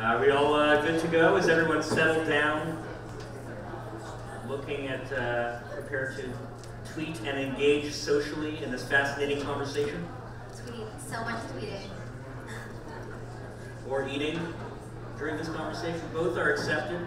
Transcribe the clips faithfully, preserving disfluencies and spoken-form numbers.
Are we all uh, good to go? Is everyone settled down? Looking at, uh, prepared to tweet and engage socially in this fascinating conversation? Tweet, so much tweeting. Or eating during this conversation. Both are accepted.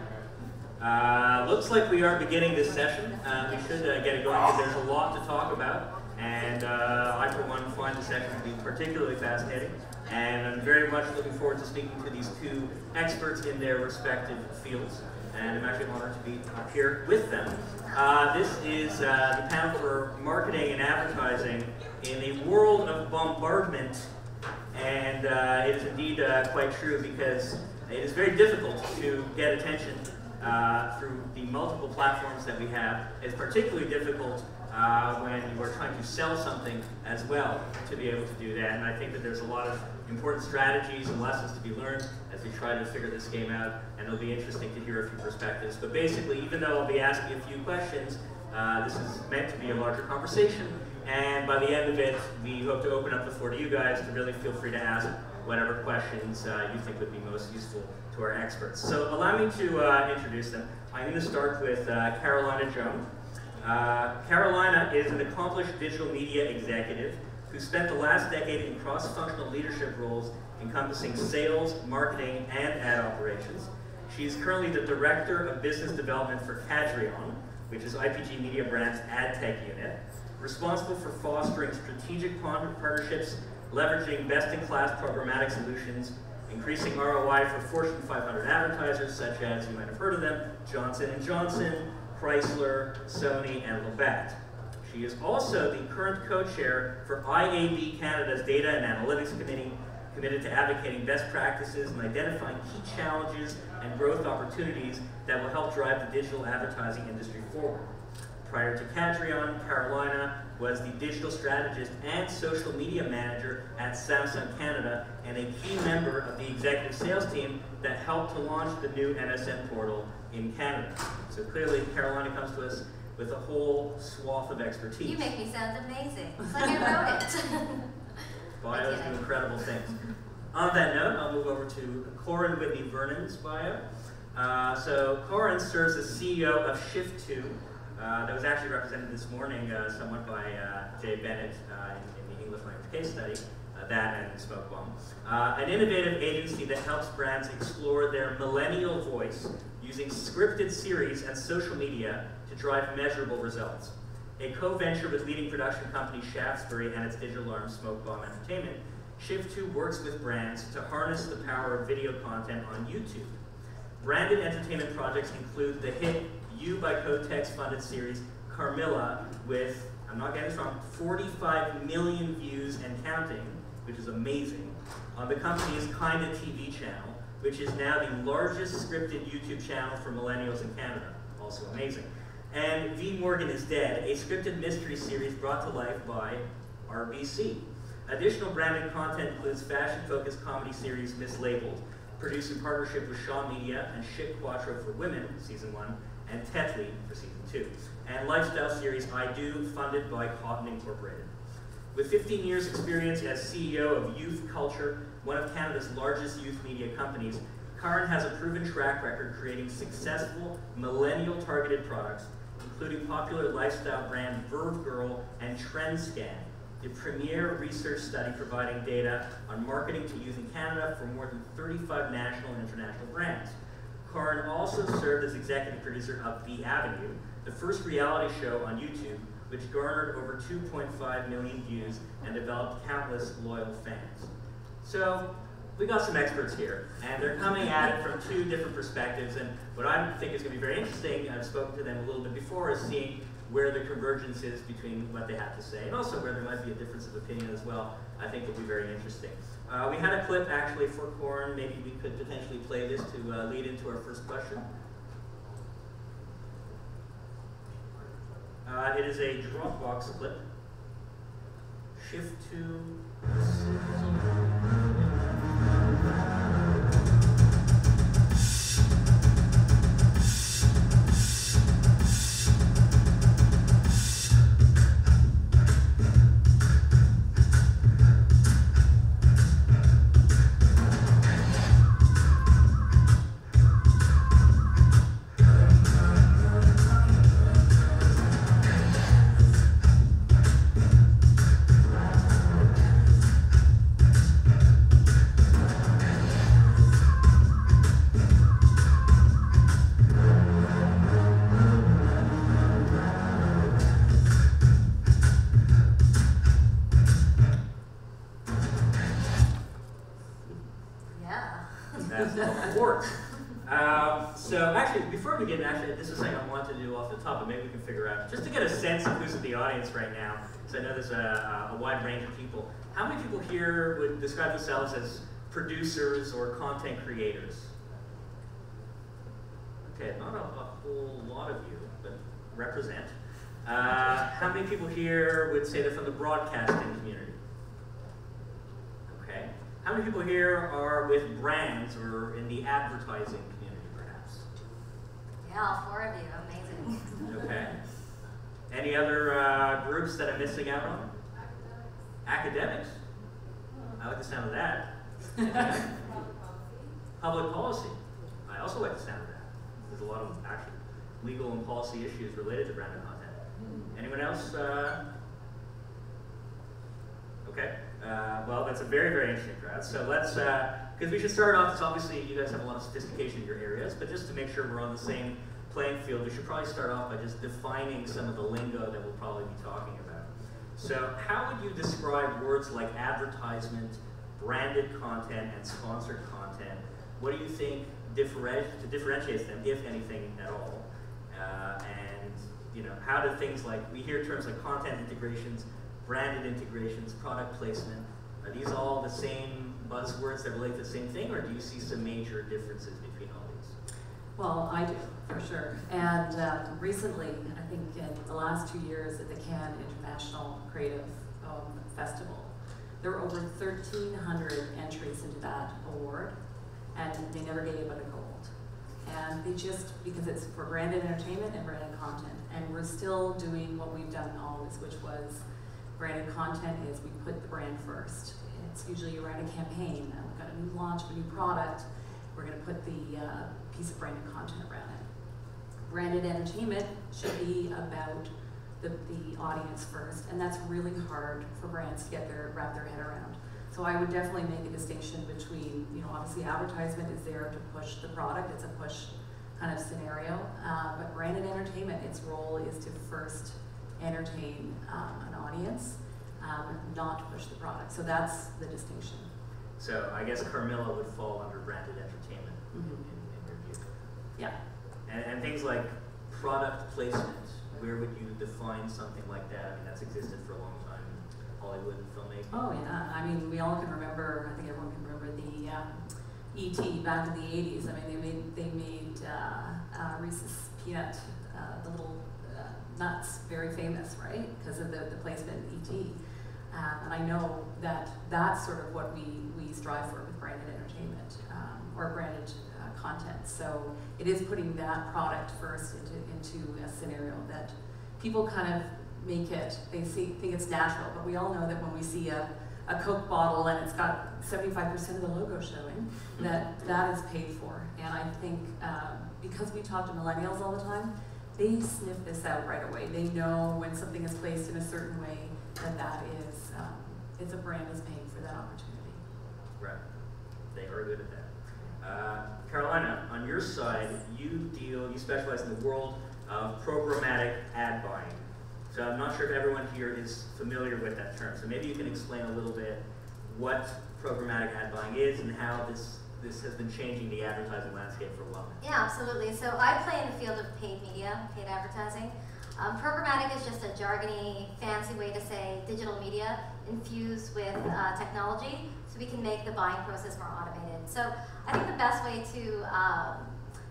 Uh, looks like we are beginning this session. Uh, we should uh, get it going because there's a lot to talk about, and uh, I for one find the session to be particularly fascinating, and I'm very much looking forward to speaking to these two experts in their respective fields, and I'm actually honored to be up here with them. Uh, this is uh, the panel for marketing and advertising in a world of bombardment, and uh, it is indeed uh, quite true because it is very difficult to get attention Uh, through the multiple platforms that we have. It's particularly difficult uh, when you are trying to sell something as well to be able to do that. And I think that there's a lot of important strategies and lessons to be learned as we try to figure this game out. And it'll be interesting to hear a few perspectives. But basically, even though I'll be asking a few questions, uh, this is meant to be a larger conversation. And by the end of it, we hope to open up the floor to you guys to really feel free to ask whatever questions uh, you think would be most useful to our experts. So allow me to uh, introduce them. I'm going to start with uh, Carolina Joan. Uh, Carolina is an accomplished digital media executive who spent the last decade in cross-functional leadership roles encompassing sales, marketing, and ad operations. She is currently the Director of Business Development for Cadreon, which is I P G Media Brand's ad tech unit, responsible for fostering strategic partnerships, leveraging best-in-class programmatic solutions, increasing R O I for Fortune five hundred advertisers such as, you might have heard of them, Johnson and Johnson, Chrysler, Sony, and Labatt. She is also the current co-chair for I A B Canada's Data and Analytics Committee, committed to advocating best practices and identifying key challenges and growth opportunities that will help drive the digital advertising industry forward. Prior to Cadreon, Carolina was the digital strategist and social media manager at Samsung Canada and a key member of the executive sales team that helped to launch the new M S N portal in Canada. So clearly, Carolina comes to us with a whole swath of expertise. You make me sound amazing. It's like I wrote it. Bios do incredible things. On that note, I'll move over to Corin Whitney Vernon's bio. Uh, so Corin serves as C E O of Shift-Two. Uh, that was actually represented this morning uh, somewhat by uh, Jay Bennett uh, in, in the English language case study, uh, that and Smoke Bomb. Uh, an innovative agency that helps brands explore their millennial voice using scripted series and social media to drive measurable results. A co-venture with leading production company Shaftesbury and its digital arm Smoke Bomb Entertainment, Shift-Two works with brands to harness the power of video content on YouTube. Branded entertainment projects include the hit You by Kotex funded series Carmilla with, I'm not getting this wrong, forty-five million views and counting, which is amazing, on the company's Kinda T V channel, which is now the largest scripted YouTube channel for millennials in Canada, also amazing. And V Morgan is Dead, a scripted mystery series brought to life by R B C. Additional branded content includes fashion-focused comedy series Miss Labeled, produced in partnership with Shaw Media and Chic Quattro for Women, season one, and Tetley for season two, and lifestyle series I Do, funded by Cotton Incorporated. With fifteen years experience as C E O of Youth Culture, one of Canada's largest youth media companies, Corin has a proven track record creating successful millennial targeted products, including popular lifestyle brand Verve Girl and TrendScan, the premier research study providing data on marketing to youth in Canada for more than thirty-five national and international brands. Corin also served as executive producer of The Avenue, the first reality show on YouTube, which garnered over two point five million views and developed countless loyal fans. So we got some experts here, and they're coming at it from two different perspectives. And what I think is going to be very interesting, I've spoken to them a little bit before, is seeing where the convergence is between what they have to say, and also where there might be a difference of opinion as well. I think will be very interesting. Uh, we had a clip actually for Corin. Maybe we could potentially play this to uh, lead into our first question. Uh, it is a Dropbox clip. Shift to. that's of course. Um, so actually, before we begin, actually, this is something I want to do off the top, but maybe we can figure out, just to get a sense of who's in the audience right now, because I know there's a, a wide range of people. How many people here would describe themselves as producers or content creators? Okay, not a, a whole lot of you, but represent. Uh, how many people here would say they're from the broadcasting community? Okay. How many people here are with brands or in the advertising community, perhaps? Yeah, all four of you. Amazing. Okay. Any other uh, groups that I'm missing out on? Academics. Academics. I like the sound of that. Okay. Public policy. I also like the sound of that. There's a lot of actually legal and policy issues related to brand and content. Anyone else? Uh, okay. Uh, well, that's a very, very interesting crowd. So let's, because uh, we should start off, because obviously you guys have a lot of sophistication in your areas, but just to make sure we're on the same playing field, we should probably start off by just defining some of the lingo that we'll probably be talking about. So how would you describe words like advertisement, branded content, and sponsored content? What do you think differenti- to differentiates them, if anything at all? Uh, and you know, how do things like, we hear terms like content integrations, branded integrations, product placement, are these all the same buzzwords that relate to the same thing, or do you see some major differences between all these? Well, I do, for sure. And uh, recently, I think in the last two years at the Cannes International Creative um, Festival, there were over thirteen hundred entries into that award, and they never gave it a gold. And they just, because it's for branded entertainment and branded content, and we're still doing what we've done always, which was branded content is we put the brand first. It's usually around a campaign. We've got a new launch, a new product. We're going to put the uh, piece of branded content around it. Branded entertainment should be about the, the audience first, and that's really hard for brands to get their wrap their head around. So I would definitely make a distinction between, you know, obviously advertisement is there to push the product. It's a push kind of scenario, uh, but branded entertainment, its role is to first entertain um, an audience, um, not push the product. So that's the distinction. So I guess Carmilla would fall under branded entertainment, mm-hmm. in, in your view. Yeah. And, and things like product placement, where would you define something like that? I mean, that's existed for a long time in Hollywood and filmmaking. Oh yeah, I mean, we all can remember, I think everyone can remember the um, E T back in the eighties. I mean, they made, they made uh, uh, Reese's Peanut, uh, the little nuts, very famous, right? Because of the, the placement in E T Um, and I know that that's sort of what we, we strive for with branded entertainment um, or branded uh, content. So it is putting that product first into, into a scenario that people kind of make it, they see, think it's natural, but we all know that when we see a, a Coke bottle and it's got seventy-five percent of the logo showing, that that is paid for. And I think um, because we talk to millennials all the time, they sniff this out right away. They know when something is placed in a certain way that that is, um, it's a brand is paying for that opportunity. Right. They are good at that. Uh, Carolina, on your side, you deal, you specialize in the world of programmatic ad buying. So I'm not sure if everyone here is familiar with that term. So maybe you can explain a little bit what programmatic ad buying is and how this This has been changing the advertising landscape for a while. Yeah, absolutely. So I play in the field of paid media, paid advertising. Um, programmatic is just a jargony, fancy way to say digital media infused with uh, technology, so we can make the buying process more automated. So I think the best way to um,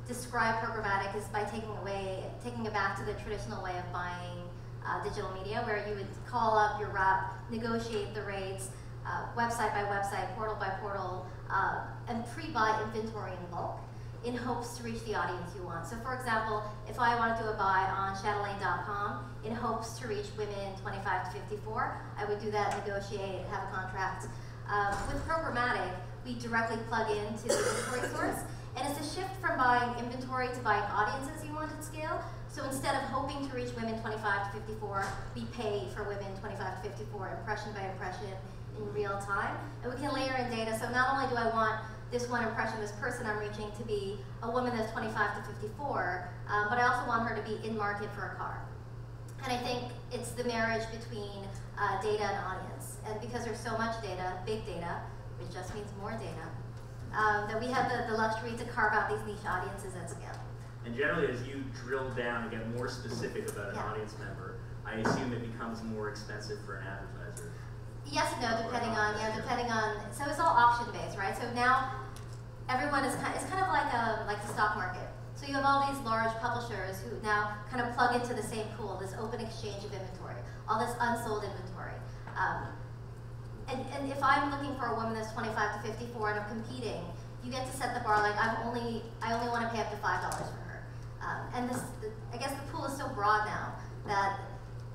describe programmatic is by taking away, taking it back to the traditional way of buying uh, digital media, where you would call up your rep, negotiate the rates, uh, website by website, portal by portal, Uh, and pre-buy inventory in bulk in hopes to reach the audience you want. So for example, if I want to do a buy on chatelaine dot com in hopes to reach women twenty-five to fifty-four, I would do that, negotiate, have a contract. Uh, with programmatic, we directly plug into the inventory source, and it's a shift from buying inventory to buying audiences you want at scale. So instead of hoping to reach women twenty-five to fifty-four, we pay for women twenty-five to fifty-four, impression by impression, in real time, and we can layer in data. So not only do I want this one impression, this person I'm reaching to be a woman that's twenty-five to fifty-four, um, but I also want her to be in market for a car. And I think it's the marriage between uh, data and audience. And because there's so much data, big data, which just means more data, uh, that we have the, the luxury to carve out these niche audiences at scale. And generally, as you drill down and get more specific about an yeah. audience member, I assume it becomes more expensive for an advertiser. Yes and no, depending on, yeah, depending on, so it's all auction-based, right? So now, everyone is kind of, it's kind of like, a, like the stock market. So you have all these large publishers who now kind of plug into the same pool, this open exchange of inventory, all this unsold inventory. Um, and, and if I'm looking for a woman that's twenty-five to fifty-four and I'm competing, you get to set the bar like, I'm only, I only want to pay up to five dollars for her. Um, and this, the, I guess the pool is so broad now that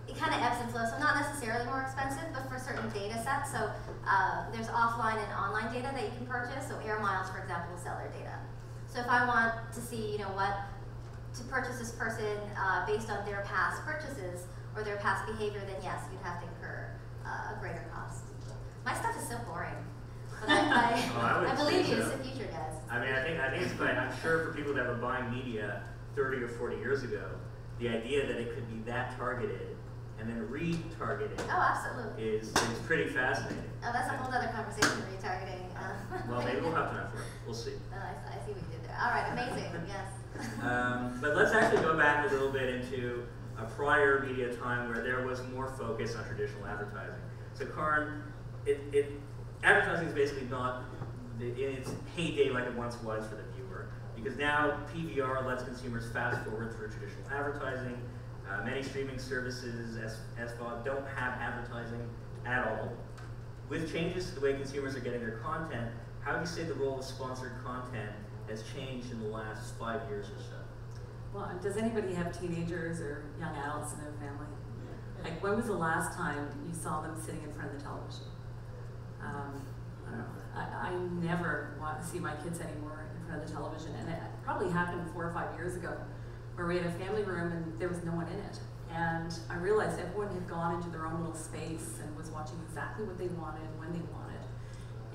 it kind of ebbs and flows, so not necessarily more expensive, but for certain data sets. So uh, there's offline and online data that you can purchase. So air miles, for example, seller data. So if I want to see, you know, what to purchase this person uh, based on their past purchases or their past behavior, then yes, you'd have to incur uh, a greater cost. My stuff is so boring, but I, I, well, I, I believe you. So. It's the future, guys. I mean, I think I think it's fine. I'm sure for people that were buying media thirty or forty years ago, the idea that it could be that targeted and then retargeting oh, absolutely. Is, is pretty fascinating. Oh, that's a whole other conversation, retargeting. Uh, well, maybe we'll have time for it. We'll see. Oh, I, I see what you did there. All right, amazing, yes. Um, but let's actually go back a little bit into a prior media time where there was more focus on traditional advertising. So, Karin, it, it, advertising is basically not in its heyday like it once was for the viewer, because now P V R lets consumers fast forward through traditional advertising. Uh, many streaming services, S VOD, don't have advertising at all. With changes to the way consumers are getting their content, how do you say the role of sponsored content has changed in the last five years or so? Well, does anybody have teenagers or young adults in their family? Like, when was the last time you saw them sitting in front of the television? Um, I don't know. I, I never want to see my kids anymore in front of the television, and it probably happened four or five years ago, where we had a family room and there was no one in it. And I realized everyone had gone into their own little space and was watching exactly what they wanted, when they wanted.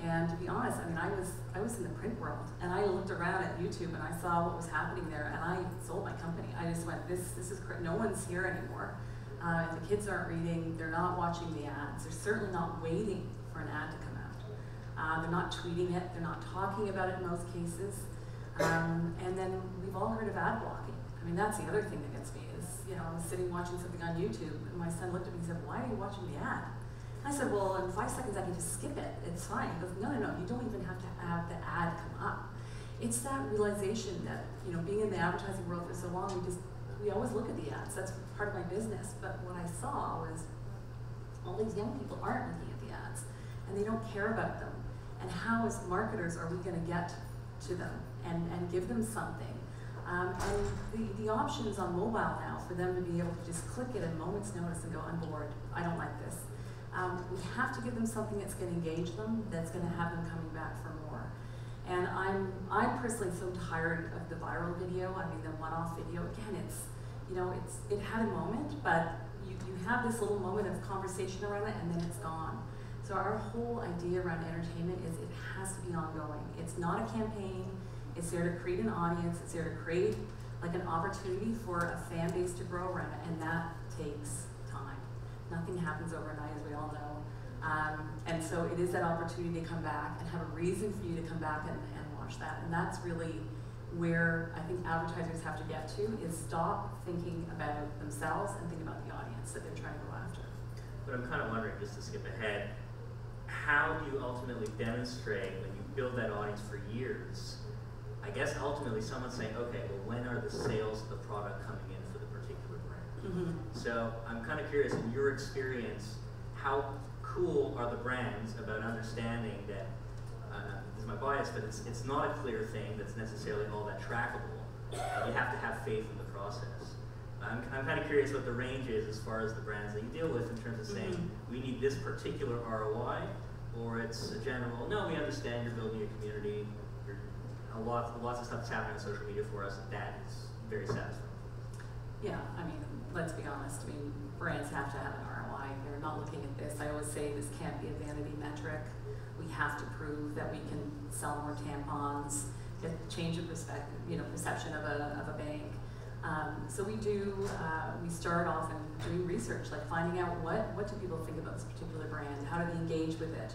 And to be honest, I mean, I was, I was in the print world, and I looked around at YouTube and I saw what was happening there, and I sold my company. I just went, this, this is crazy. No one's here anymore. Uh, the kids aren't reading, they're not watching the ads, they're certainly not waiting for an ad to come out. Uh, they're not tweeting it, they're not talking about it in most cases. Um, and then we've all heard of ad blocking. I mean, that's the other thing that gets me is, you know, I'm sitting watching something on YouTube, and my son looked at me and said, why are you watching the ad? And I said, well, in five seconds I can just skip it, it's fine. He goes, no, no, no, you don't even have to have the ad come up. It's that realization that, you know, being in the advertising world for so long, we just, we always look at the ads, that's part of my business, but what I saw was all these young people aren't looking at the ads, and they don't care about them. And how, as marketers, are we gonna get to them and, and give them something? Um, and the, the options on mobile now for them to be able to just click it at a moment's notice and go, I'm bored, I don't like this. Um, we have to give them something that's going to engage them, that's going to have them coming back for more. And I'm, I'm personally so tired of the viral video, I mean the one-off video. Again, it's, you know, it's, it had a moment, but you, you have this little moment of conversation around it and then it's gone. So our whole idea around entertainment is it has to be ongoing. It's not a campaign. It's there to create an audience, it's there to create like an opportunity for a fan base to grow around it, and that takes time. Nothing happens overnight, as we all know. Um, and so it is that opportunity to come back and have a reason for you to come back and, and watch that. And that's really where I think advertisers have to get to, is stop thinking about themselves and think about the audience that they're trying to go after. But I'm kind of wondering, just to skip ahead, how do you ultimately demonstrate when you build that audience for years? I guess ultimately someone's saying, okay, well, when are the sales of the product coming in for the particular brand? Mm-hmm. So I'm kind of curious, in your experience, how cool are the brands about understanding that, uh, this is my bias, but it's, it's not a clear thing that's necessarily all that trackable. Uh, you have to have faith in the process. I'm, I'm kind of curious what the range is as far as the brands that you deal with in terms of saying, mm-hmm. we need this particular R O I, or it's a general, no, we understand you're building a community. A lot, lots of stuff that's happening on social media for us, and that is very satisfying. Yeah, I mean, let's be honest. I mean, brands have to have an R O I. They're not looking at this. I always say this can't be a vanity metric. We have to prove that we can sell more tampons, get, change the perspective, you know, perception of a, of a bank. Um, so we do. Uh, we start off in doing research, like finding out what what do people think about this particular brand, how do they engage with it.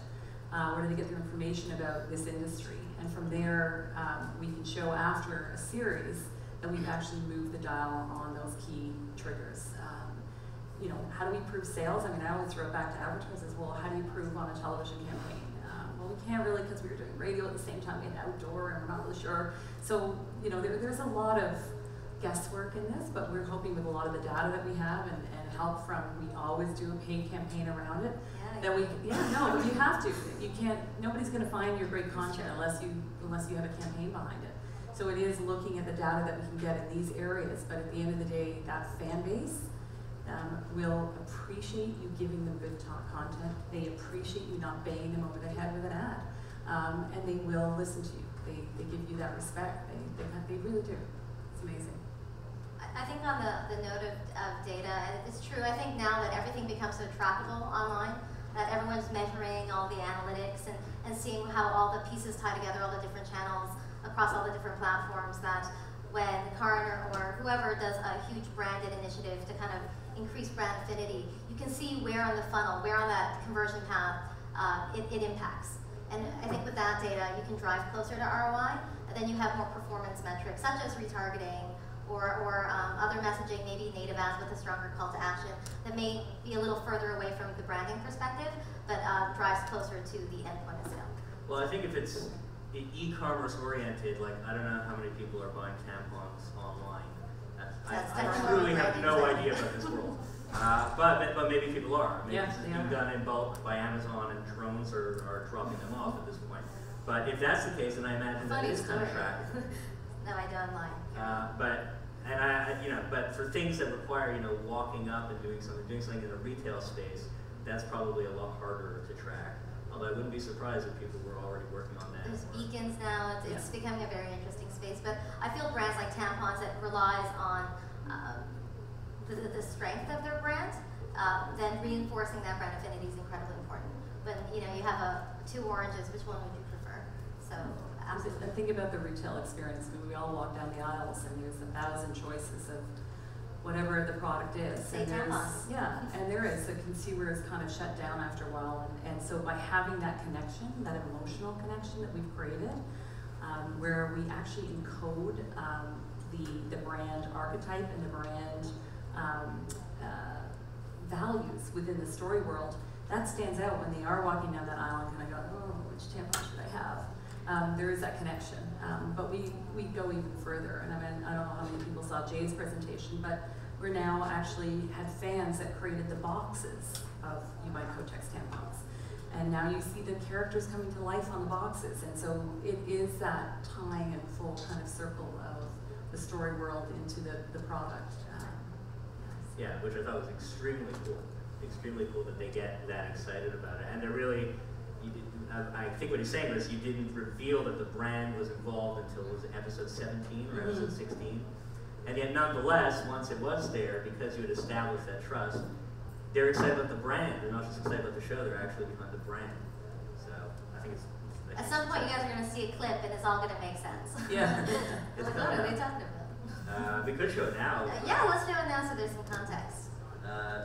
uh, where do they get their information about this industry? And from there, um, we can show after a series that we've actually moved the dial on those key triggers. Um, you know, how do we prove sales? I mean, I always throw it back to advertisers, well, how do you prove on a television campaign? Um, well, we can't really, because we were doing radio at the same time, we had outdoor, and we're not really sure. So, you know, there, there's a lot of guesswork in this, but we're hoping with a lot of the data that we have and, and help from, we always do a paid campaign around it. Yeah, that we, yeah, no, you have to. You can't. Nobody's going to find your great content unless you unless you have a campaign behind it. So it is looking at the data that we can get in these areas, but at the end of the day, that fan base um, will appreciate you giving them good talk content. They appreciate you not banging them over the head with an ad, um, and they will listen to you. They they give you that respect. They they, they really do. It's amazing. I think on the, the note of, of data, it's true. I think now that everything becomes so trackable online, that everyone's measuring all the analytics and, and seeing how all the pieces tie together, all the different channels across all the different platforms, that when Karin or whoever does a huge branded initiative to kind of increase brand affinity, you can see where on the funnel, where on that conversion path uh, it, it impacts. And I think with that data, you can drive closer to R O I, and then you have more performance metrics, such as retargeting, or, or um, other messaging, maybe native ads with a stronger call to action that may be a little further away from the branding perspective, but uh, drives closer to the end point of sale. Well, I think if it's e-commerce oriented, like I don't know how many people are buying tampons online. That's I, I truly have no idea about this world. Uh, but, but maybe people are. Maybe yeah, it's been done in bulk by Amazon and drones are, are dropping them off at this point. But if that's the case, then I imagine that it's kind of tracked. No, I do online. Uh, but and I, you know, but for things that require, you know, walking up and doing something, doing something in a retail space, that's probably a lot harder to track. Although I wouldn't be surprised if people were already working on that. There's beacons now. It's, yeah. it's becoming a very interesting space. But I feel brands like tampons that relies on um, the, the strength of their brand, um, then reinforcing that brand affinity is incredibly important. But you know, you have a two oranges. Which one would you prefer? So. Absolutely. I think about the retail experience. I mean, we all walk down the aisles and there's a thousand choices of whatever the product is. And yeah, and there is. The consumer is kind of shut down after a while. And, and so by having that connection, that emotional connection that we've created, um, where we actually encode um, the, the brand archetype and the brand um, uh, values within the story world, that stands out when they are walking down that aisle and kind of go, oh, which tampon should I have? Um, there is that connection, um, but we, we go even further. And I mean, I don't know how many people saw Jay's presentation, but we're now actually had fans that created the boxes of You by Kotex tampons. And now you see the characters coming to life on the boxes. And so it is that tying and full kind of circle of the story world into the, the product. Um, yes. Yeah, which I thought was extremely cool. Extremely cool that they get that excited about it. And they're really, you did, I think what he's saying was you didn't reveal that the brand was involved until it was episode seventeen or episode sixteen. And yet nonetheless, once it was there, because you had established that trust, they're excited about the brand. They're not just excited about the show, they're actually behind the brand. So I think it's... I think At some point you guys are going to see a clip and it's all going to make sense. Yeah. Like, what are they talking about? Uh, we could show it now. Uh, yeah, let's do it now so there's some context. Uh,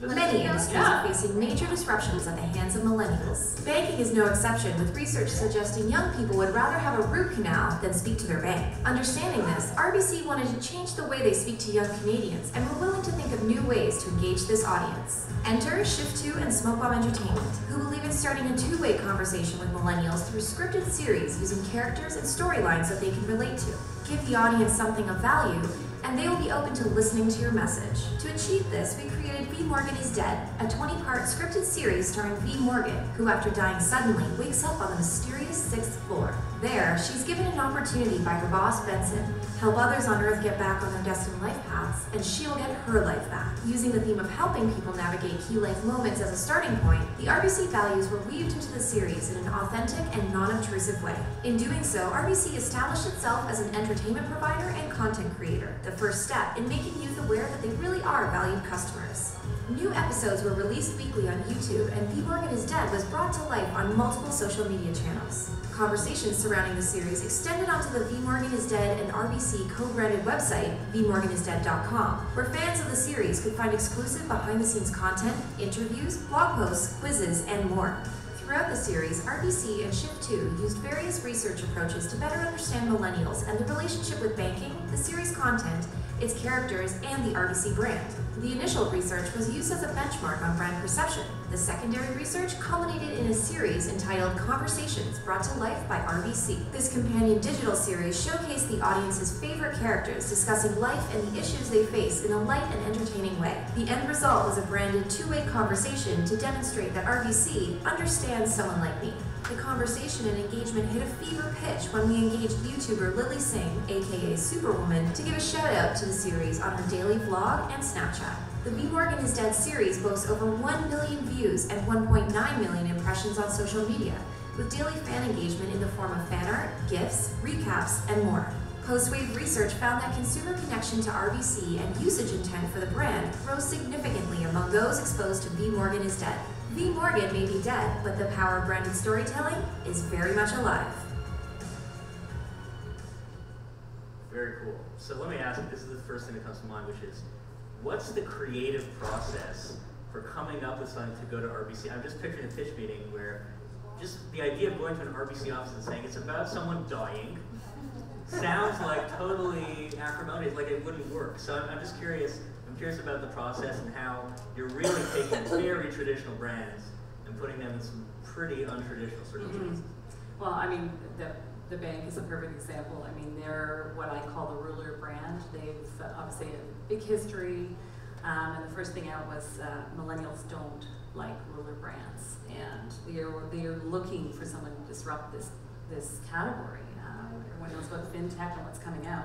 Many industries yeah. are facing major disruptions at the hands of millennials. Banking is no exception, with research suggesting young people would rather have a root canal than speak to their bank. Understanding this, R B C wanted to change the way they speak to young Canadians and were willing to think of new ways to engage this audience. Enter Shift-Two and Smoke Bomb Entertainment, who believe in starting a two-way conversation with millennials through scripted series using characters and storylines that they can relate to. Give the audience something of value, and they will be open to listening to your message. To achieve this, we created V Morgan is Dead, a twenty-part scripted series starring V Morgan, who after dying suddenly wakes up on the mysterious sixth floor. There, she's given an opportunity by her boss, Benson, to help others on Earth get back on their destined life paths, and she'll get her life back. Using the theme of helping people navigate key life moments as a starting point, the R B C values were weaved into the series in an authentic and non-obtrusive way. In doing so, R B C established itself as an entertainment provider and content creator, the first step in making youth aware that they really are valued customers. New episodes were released weekly on YouTube, and V Morgan is Dead was brought to life on multiple social media channels. Conversations surrounding the series extended onto the V Morgan is Dead and R B C co-branded website, v morgan is dead dot com, where fans of the series could find exclusive behind-the-scenes content, interviews, blog posts, quizzes, and more. Throughout the series, R B C and Shift-Two used various research approaches to better understand millennials and the relationship with banking, the series content, its characters, and the R B C brand. The initial research was used as a benchmark on brand perception. The secondary research culminated in a series entitled Conversations Brought to Life by R B C. This companion digital series showcased the audience's favorite characters discussing life and the issues they face in a light and entertaining way. The end result was a branded two-way conversation to demonstrate that R B C understands someone like me. The conversation and engagement hit a fever pitch when we engaged YouTuber Lily Singh, aka Superwoman, to give a shout out to the series on her daily vlog and Snapchat. The V Morgan is Dead series boasts over one million views and one point nine million impressions on social media, with daily fan engagement in the form of fan art, GIFs, recaps, and more. Postwave research found that consumer connection to R B C and usage intent for the brand rose significantly among those exposed to V Morgan is Dead. V Morgan may be dead, but the power of branded storytelling is very much alive. Very cool. So let me ask, this is the first thing that comes to mind, which is, what's the creative process for coming up with something to go to R B C? I'm just picturing a pitch meeting where just the idea of going to an R B C office and saying it's about someone dying sounds like totally acrimonious, like it wouldn't work. So I'm, I'm just curious. Curious about the process and how you're really taking very traditional brands and putting them in some pretty untraditional circumstances. Mm-hmm. Well, I mean, the, the bank is a perfect example. I mean, they're what I call the ruler brand. They've uh, obviously a big history, um, and the first thing out was uh, millennials don't like ruler brands, and they're they're looking for someone to disrupt this this category. Um, everyone knows about fintech and what's coming out.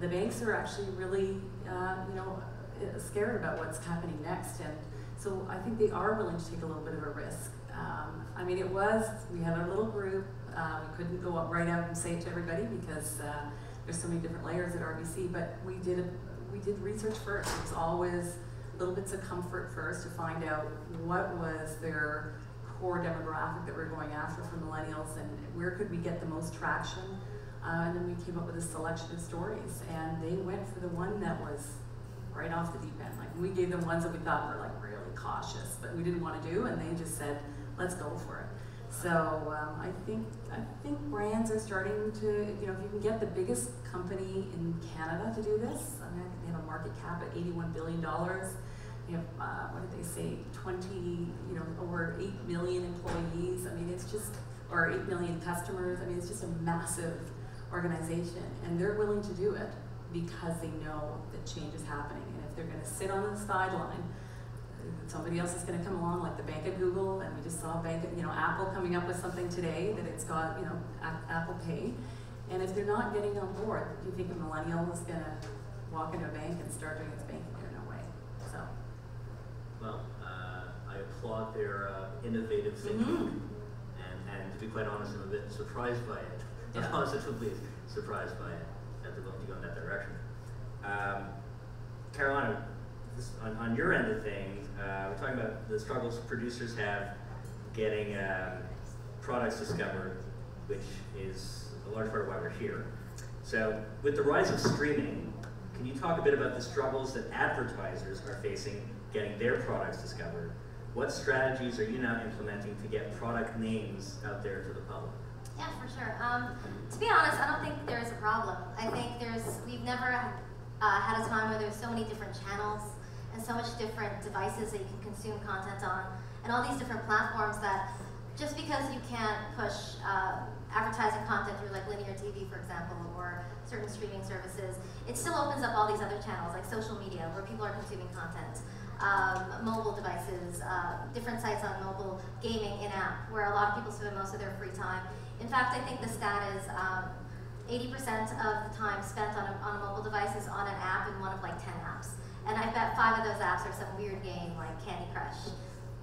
The banks are actually really, uh, you know. scared about what's happening next, and so I think they are willing to take a little bit of a risk. Um, I mean, it was, we had our little group, uh, we couldn't go up right out and say it to everybody because uh, there's so many different layers at R B C, but we did, we did research first. It was always little bits of comfort first to find out what was their core demographic that we're going after for millennials and where could we get the most traction, uh, and then we came up with a selection of stories, and they went for the one that was right off the deep end. Like, we gave them ones that we thought were like really cautious, but we didn't want to do, and they just said, "Let's go for it." So um, I think I think brands are starting to, you know, if you can get the biggest company in Canada to do this, I mean, I think they have a market cap at eighty-one billion dollars. You have uh, what did they say, twenty, you know, over eight million employees. I mean, it's just, or eight million customers. I mean, it's just a massive organization, and they're willing to do it, because they know that change is happening. And if they're gonna sit on the sideline, somebody else is gonna come along, like the Bank of Google, and we just saw Bank of, you know, Apple coming up with something today that it's got, you know, A Apple Pay. And if they're not getting on board, do you think a millennial is gonna walk into a bank and start doing its banking? There, no way, so. Well, uh, I applaud their uh, innovative thinking, mm-hmm. and, and to be quite honest, I'm a bit surprised by it. Yeah. I'm positively surprised by it. Willing to go in that direction. Um, Carolina, this, on, on your end of things, uh, we're talking about the struggles producers have getting um, products discovered, which is a large part of why we're here. So with the rise of streaming, can you talk a bit about the struggles that advertisers are facing getting their products discovered? What strategies are you now implementing to get product names out there to the public? Yeah, for sure. Um, to be honest, I don't think there is a problem. I think there's, we've never uh, had a time where there's so many different channels and so much different devices that you can consume content on, and all these different platforms that just because you can't push uh, advertising content through like linear T V, for example, or certain streaming services, it still opens up all these other channels like social media where people are consuming content. Um, mobile devices, uh, different sites on mobile, gaming in-app, where a lot of people spend most of their free time. In fact, I think the stat is eighty percent um, of the time spent on a, on a mobile device is on an app in one of like ten apps. And I bet five of those apps are some weird game like Candy Crush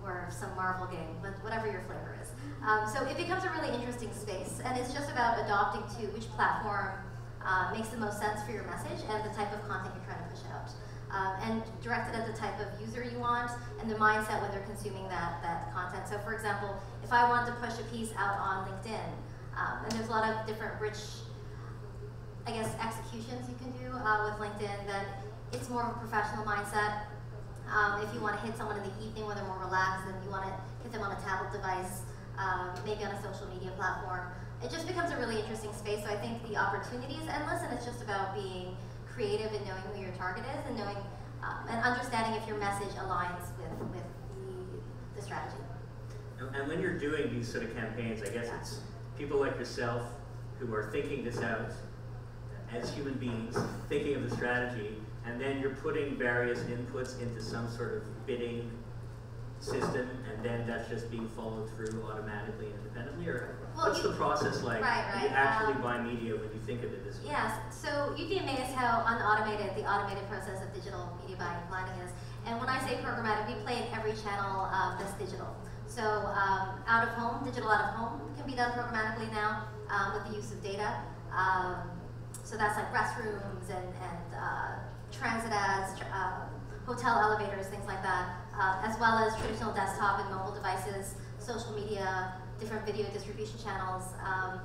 or some Marvel game, but whatever your flavor is. Um, so it becomes a really interesting space, and it's just about adopting to which platform uh, makes the most sense for your message and the type of content you're trying to push out. Um, and directed at the type of user you want and the mindset when they're consuming that, that content. So for example, if I wanted to push a piece out on LinkedIn, um, and there's a lot of different rich, I guess, executions you can do uh, with LinkedIn, then it's more of a professional mindset. Um, if you want to hit someone in the evening when they're more relaxed, then you want to hit them on a tablet device um, maybe on a social media platform. It just becomes a really interesting space, so I think the opportunity is endless, and it's just about being creative and knowing who your target is and knowing um, and understanding if your message aligns with, with the, the strategy. And when you're doing these sort of campaigns, I guess it's people like yourself who are thinking this out as human beings, thinking of the strategy, and then you're putting various inputs into some sort of bidding system, and then that's just being followed through automatically, independently? Or well, what's you, the process like right, right. you actually um, buy media when you think of it this way? Yes, so you'd be amazed how unautomated the automated process of digital media buying and planning is. And when I say programmatic, we play in every channel uh, that's digital. So um, out of home, digital out of home can be done programmatically now um, with the use of data. Um, so that's like restrooms and, and uh, transit ads, tr uh, hotel elevators, things like that, uh, as well as traditional desktop and mobile devices, social media, different video distribution channels. Um,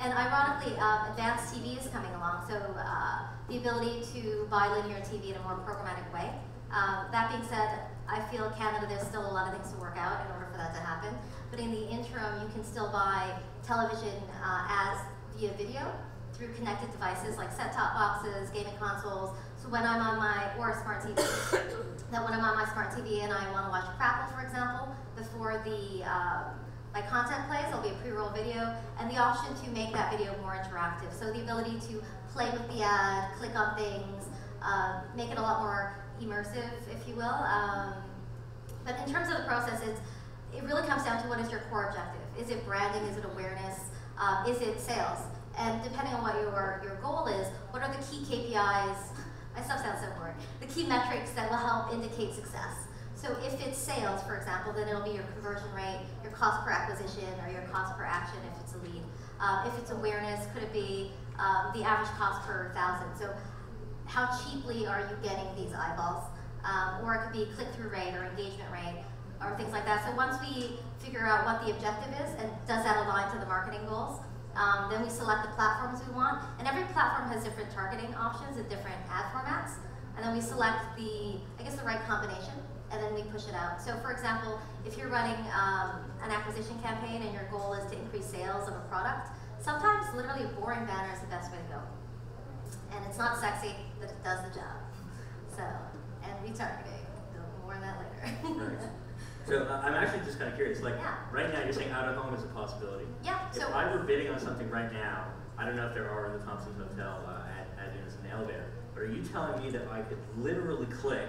and ironically, uh, advanced T V is coming along, so uh, the ability to buy linear T V in a more programmatic way. Um, that being said, I feel Canada, there's still a lot of things to work out in order for that to happen. But in the interim, you can still buy television uh, ads via video through connected devices like set-top boxes, gaming consoles. So when I'm on my, or a smart T V, that when I'm on my smart T V and I want to watch Crackle, for example, before the um, my content plays, it'll be a pre-roll video, and the option to make that video more interactive. So the ability to play with the ad, click on things, uh, make it a lot more immersive, if you will. Um, but in terms of the process, it's, it really comes down to what is your core objective. Is it branding? Is it awareness? Um, is it sales? And depending on what your, your goal is, what are the key K P Is? My stuff sounds so boring. The key metrics that will help indicate success. So if it's sales, for example, then it'll be your conversion rate, your cost per acquisition, or your cost per action if it's a lead. Um, if it's awareness, could it be um, the average cost per thousand? So how cheaply are you getting these eyeballs? Um, or it could be click-through rate or engagement rate or things like that. So once we figure out what the objective is and does that align to the marketing goals, um, then we select the platforms we want. And every platform has different targeting options and different ad formats. And then we select the, I guess, the right combination, and then we push it out. So for example, if you're running um, an acquisition campaign and your goal is to increase sales of a product, sometimes literally a boring banner is the best way to go. And it's not sexy, but it does the job. So, and retargeting, more on that later. Right. So uh, I'm actually just kind of curious, like yeah. right now you're saying out of home is a possibility. Yeah. If so, I were bidding on something right now, I don't know if there are in the Thompson Hotel uh, ad, ad units in the elevator, but are you telling me that I could literally click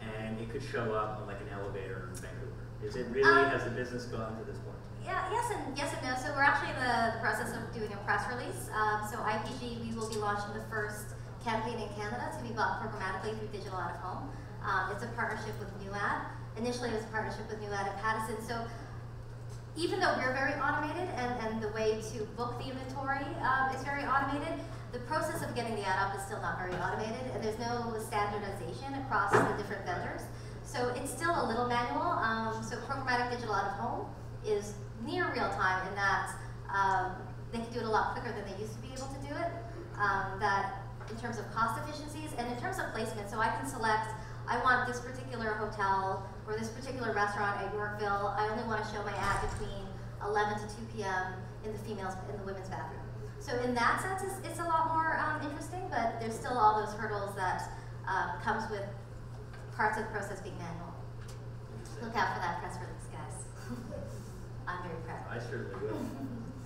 and it could show up on like an elevator in Vancouver? Is it really, um, has the business gone to this point? Yeah, yes and yes and no. So we're actually in the, the process of doing a press release. Um, so I P G, we will be launching the first campaign in Canada to be bought programmatically through digital out of home. Um, it's a partnership with Newad. Initially it was a partnership with Newad and Pattison. So even though we're very automated and, and the way to book the inventory um, is very automated, the process of getting the ad up is still not very automated, and there's no standardization across the different vendors. So it's still a little manual. Um, so programmatic digital out of home is near real time in that um, they can do it a lot quicker than they used to be able to do it, um, that in terms of cost efficiencies and in terms of placement. So I can select, I want this particular hotel or this particular restaurant at Yorkville, I only want to show my ad between eleven to two P M in the females, in the women's bathroom. So in that sense, it's, it's a lot more um, interesting, but there's still all those hurdles that uh, comes with parts of the process being manual. Look out for that press release, guys. I'm very proud. I certainly will.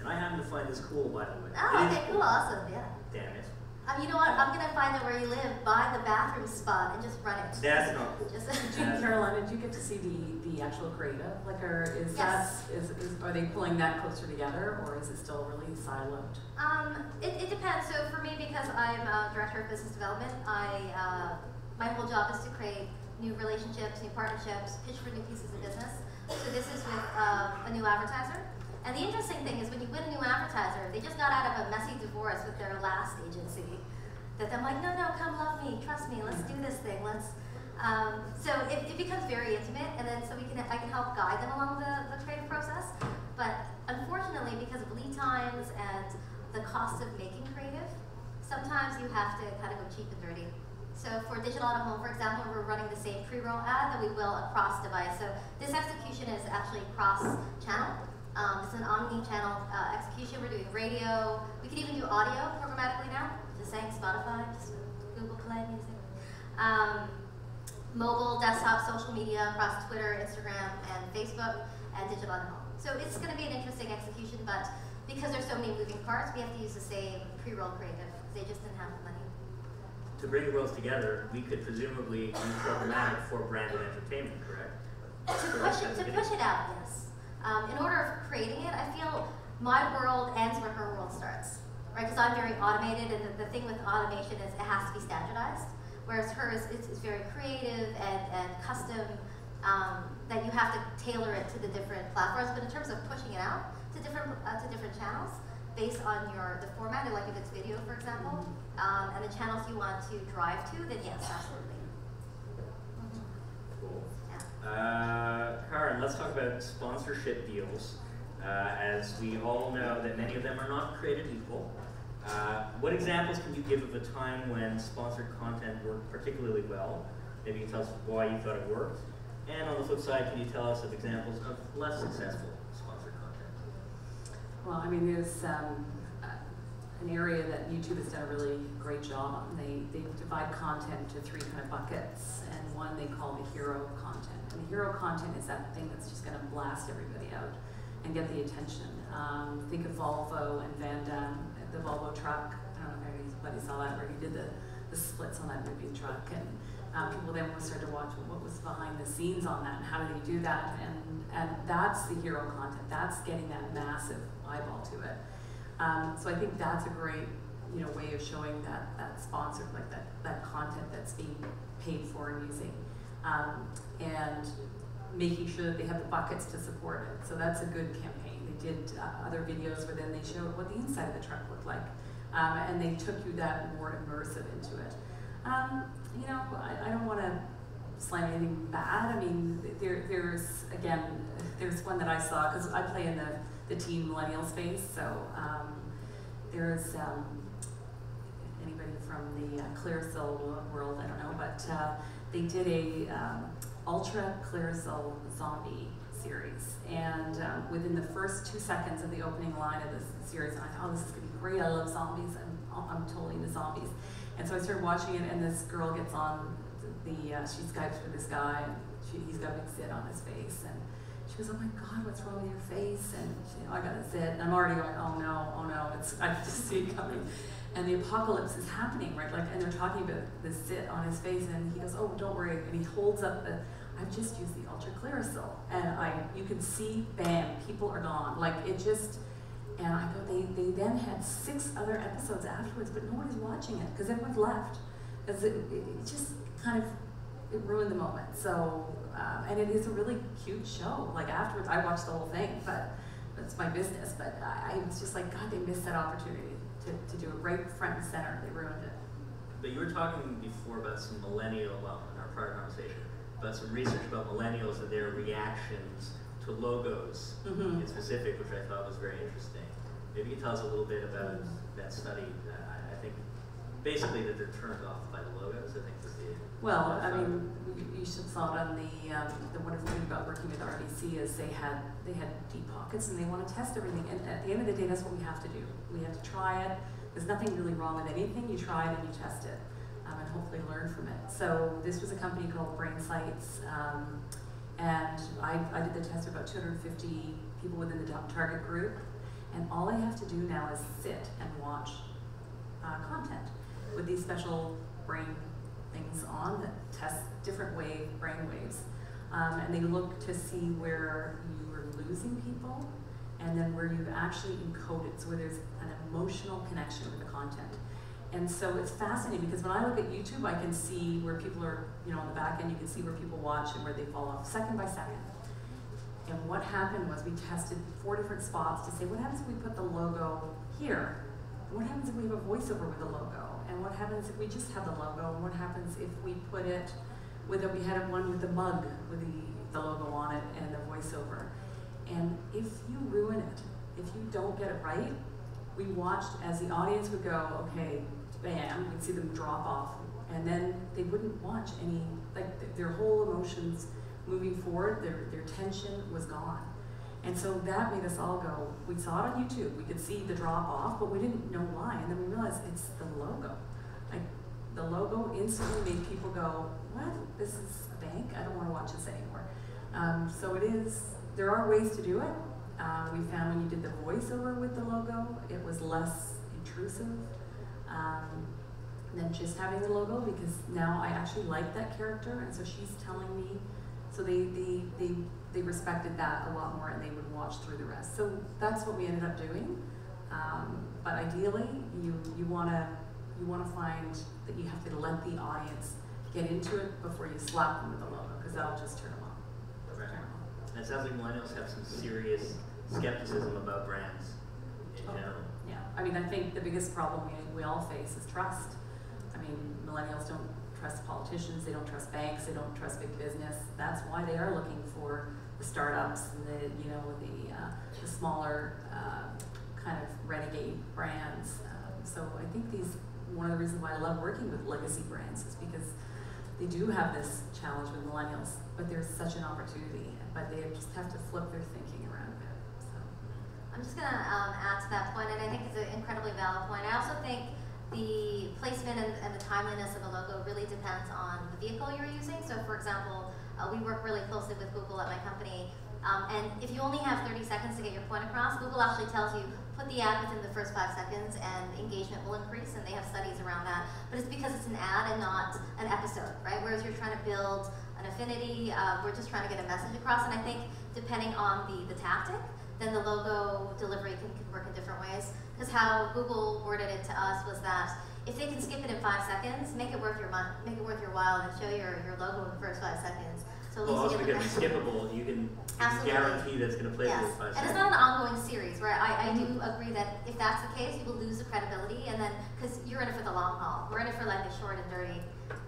And I happen to find this cool, by the way. Oh, okay, cool, awesome, yeah. Damn it. Um, you know what? I'm going to find out where you live, buy the bathroom spot, and just run it. That's not cool. Just, That's Carolina, did you get to see the, the actual creative? Like, or is yes. that, is, is, are they pulling that closer together, or is it still really siloed? Um, it, it depends. So for me, because I'm a director of business development, I uh, my whole job is to create new relationships, new partnerships, pitch for new pieces of business. So this is with uh, a new advertiser. And the interesting thing is when you win a new advertiser, they just got out of a messy divorce with their last agency. That they're like, no, no, come love me, trust me, let's do this thing, let's. Um, so it, it becomes very intimate, and then so we can, I can help guide them along the, the creative process. But unfortunately, because of lead times and the cost of making creative, sometimes you have to kind of go cheap and dirty. So for digital out of home, for example, we're running the same pre-roll ad that we will across device. So this execution is actually cross-channel, Um, it's an omni-channel uh, execution. We're doing radio. We can even do audio programmatically now. Just saying, Spotify, just Google Play Music. Um, mobile, desktop, social media across Twitter, Instagram, and Facebook, and digital and home. So it's going to be an interesting execution, but because there's so many moving parts, we have to use the same pre-roll creative. They just didn't have the money. To bring the worlds together, we could presumably use programmatic for brand and entertainment, correct? To push it, to push it out, yes. Um, in order of creating it, I feel my world ends where her world starts, right? Because I'm very automated, and the, the thing with automation is it has to be standardized, whereas hers is, is very creative and, and custom, um, that you have to tailor it to the different platforms. But in terms of pushing it out to different uh, to different channels, based on your the format, like if it's video, for example, um, and the channels you want to drive to, then yes, absolutely. Mm-hmm. Cool. Yeah. Uh, Karen, let's talk about sponsorship deals. Uh, as we all know, that many of them are not created equal. Uh, what examples can you give of a time when sponsored content worked particularly well? Maybe you can tell us why you thought it worked. And on the flip side, can you tell us of examples of less successful? Well, I mean, there's um, uh, an area that YouTube has done a really great job on. They, they divide content into three kind of buckets, and one they call the hero content. And the hero content is that thing that's just gonna blast everybody out and get the attention. Um, think of Volvo and Van Damme, the Volvo truck. I don't know if anybody saw that, where he did the, the splits on that movie truck. And um, people then started to watch what was behind the scenes on that and how did he do that. And, and that's the hero content. That's getting that massive eyeball to it. Um, so I think that's a great, you know, way of showing that that sponsor, like that that content that's being paid for and using, um, and making sure that they have the buckets to support it. So that's a good campaign. They did uh, other videos where then they showed what the inside of the truck looked like, um, and they took you that more immersive into it. Um, you know, I, I don't want to slam anything bad. I mean, there there's again, there's one that I saw because I play in the the teen millennial space, so um, there's um, anybody from the uh, Clearasil world, I don't know, but uh, they did a um, ultra Clearasil zombie series, and um, within the first two seconds of the opening line of this series, I thought, oh, this is gonna be great, I love zombies, I'm, I'm totally into zombies. And so I started watching it, and this girl gets on the, the uh, she Skypes with this guy, and she, he's got a big zit on his face, and she goes, oh my God, what's wrong with your face? And she, oh, I got a zit. And I'm already going, oh no, oh no, it's, I just see it coming. And the apocalypse is happening, right? Like, and they're talking about the zit on his face, and he goes, oh, don't worry. And he holds up the, I've just used the Ultra Clearasil. And I, you can see, bam, people are gone. Like, it just, and I go, they, they then had six other episodes afterwards, but nobody's watching it, because everyone's left. Because it, it, it just kind of, it ruined the moment. So. Um, and it is a really cute show. Like afterwards, I watched the whole thing, but that's my business. But I, I was just like, God, they missed that opportunity to, to do it right front and center. They ruined it. But you were talking before about some millennial, well, in our prior conversation, about some research about millennials and their reactions to logos mm-hmm. in specific, which I thought was very interesting. Maybe you can tell us a little bit about mm-hmm. that study. Uh, I think basically that they're turned off by the logos, I think. Well, I mean, you should have thought on the um, the wonderful thing about working with R B C is they had they had deep pockets and they want to test everything. And at the end of the day, that's what we have to do. We have to try it. There's nothing really wrong with anything. You try it and you test it, um, and hopefully learn from it. So this was a company called Brain Sites, um, and I, I did the test with about two hundred fifty people within the target group. And all I have to do now is sit and watch uh, content with these special brain things on that test different wave brain waves, um, and they look to see where you are losing people and then where you've actually encoded, so where there's an emotional connection with the content. And so it's fascinating, because when I look at YouTube, I can see where people are, you know, on the back end, you can see where people watch and where they fall off second by second. And what happened was we tested four different spots to say, what happens if we put the logo here? What happens if we have a voiceover with a logo? And what happens if we just have the logo? And what happens if we put it, whether we had one with the mug with the, the logo on it and the voiceover? And if you ruin it, if you don't get it right, we watched as the audience would go, okay, bam, we'd see them drop off. And then they wouldn't watch any, like their whole emotions moving forward, their, their tension was gone. And so that made us all go, we saw it on YouTube, we could see the drop off, but we didn't know why. And then we realized it's the logo. Like, the logo instantly made people go, what, this is a bank? I don't want to watch this anymore. Um, so it is, there are ways to do it. Uh, we found when you did the voiceover with the logo, it was less intrusive um, than just having the logo, because now I actually like that character, and so she's telling me, so they, they, they, they respected that a lot more, and they would watch through the rest. So that's what we ended up doing. Um, but ideally, you, you want to you want to find that you have to let the audience get into it before you slap them with the logo, because that'll just turn them off. Right. It sounds like millennials have some serious skepticism about brands in oh, general. Yeah, I mean, I think the biggest problem we, we all face is trust. I mean, millennials don't trust politicians, they don't trust banks, they don't trust big business. That's why they are looking for the startups and the, you know, the, uh, the smaller uh, kind of renegade brands. Um, so I think these, one of the reasons why I love working with legacy brands is because they do have this challenge with millennials, but there's such an opportunity, but they just have to flip their thinking around a bit. So. I'm just gonna um, add to that point, and I think it's an incredibly valid point. I also think the placement and, and the timeliness of a logo really depends on the vehicle you're using. So for example, uh, we work really closely with Google at my company, um, and if you only have thirty seconds to get your point across, Google actually tells you, put the ad within the first five seconds and engagement will increase, and they have studies around that. But it's because it's an ad and not an episode, right? Whereas you're trying to build an affinity, uh, we're just trying to get a message across, and I think depending on the, the tactic, then the logo delivery can, can work in different ways. Because how Google worded it to us was that if they can skip it in five seconds, make it worth your make it worth your while and show your, your logo in the first five seconds. So at least well, also you get because it's skippable, you can Absolutely. guarantee that's going to play yes. those five and seconds. And it's not an ongoing series, right? I, I do agree that if that's the case, you will lose the credibility, and then because you're in it for the long haul. We're in it for like the short and dirty,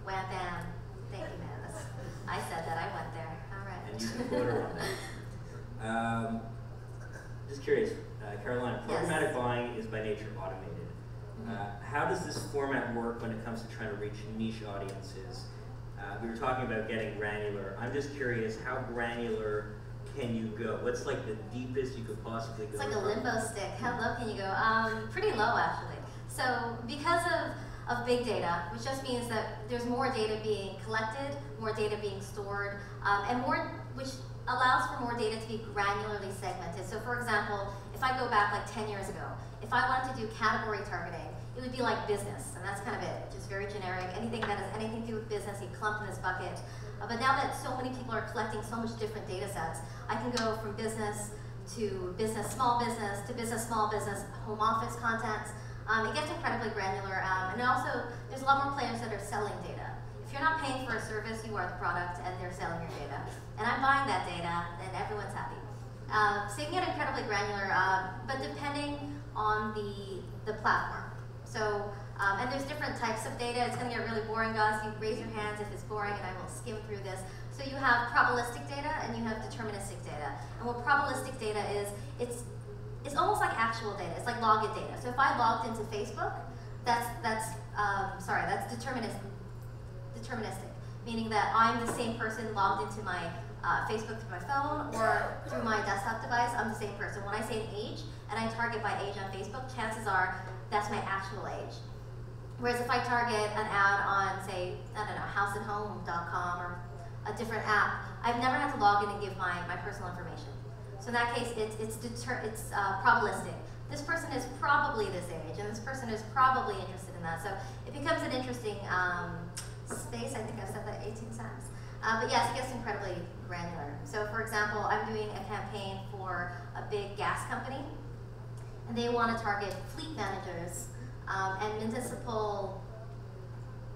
wham bam. Thank you, man. That's, I said that. I went there. All right. And you supported on that. Um, just curious. Uh, Carolina, programmatic yes. buying is by nature automated. Mm-hmm. uh, how does this format work when it comes to trying to reach niche audiences? Uh, we were talking about getting granular. I'm just curious, how granular can you go? What's like the deepest you could possibly go? It's like a limbo stick. How low can you go? Um, pretty low, actually. So because of of big data, which just means that there's more data being collected, more data being stored, um, and more, which allows for more data to be granularly segmented. So for example, if I go back like ten years ago, if I wanted to do category targeting, it would be like business, and that's kind of it, just very generic. Anything that has anything to do with business, you clump in this bucket. Uh, but now that so many people are collecting so much different data sets, I can go from business to business small business, to business small business, home office contents. Um, it gets incredibly granular, um, and also there's a lot more players that are selling data. If you're not paying for a service, you are the product, and they're selling your data. And I'm buying that data, and everyone's happy. Uh, so you can get incredibly granular, uh, but depending on the, the platform. So, um, and there's different types of data. It's gonna get really boring, guys. You raise your hands if it's boring, and I will skim through this. So you have probabilistic data, and you have deterministic data. And what probabilistic data is, it's it's almost like actual data. It's like login data. So if I logged into Facebook, that's, that's um, sorry, that's deterministic, deterministic, meaning that I'm the same person logged into my Uh, Facebook through my phone or through my desktop device, I'm the same person. When I say an age and I target by age on Facebook, chances are that's my actual age. Whereas if I target an ad on, say, I don't know, house and home dot com or a different app, I've never had to log in and give my, my personal information. So in that case, it's, it's, deter it's uh, probabilistic. This person is probably this age, and this person is probably interested in that. So it becomes an interesting um, space. I think I've said that eighteen times. Uh, but yes, it gets incredibly granular. So for example, I'm doing a campaign for a big gas company, and they want to target fleet managers um, and municipal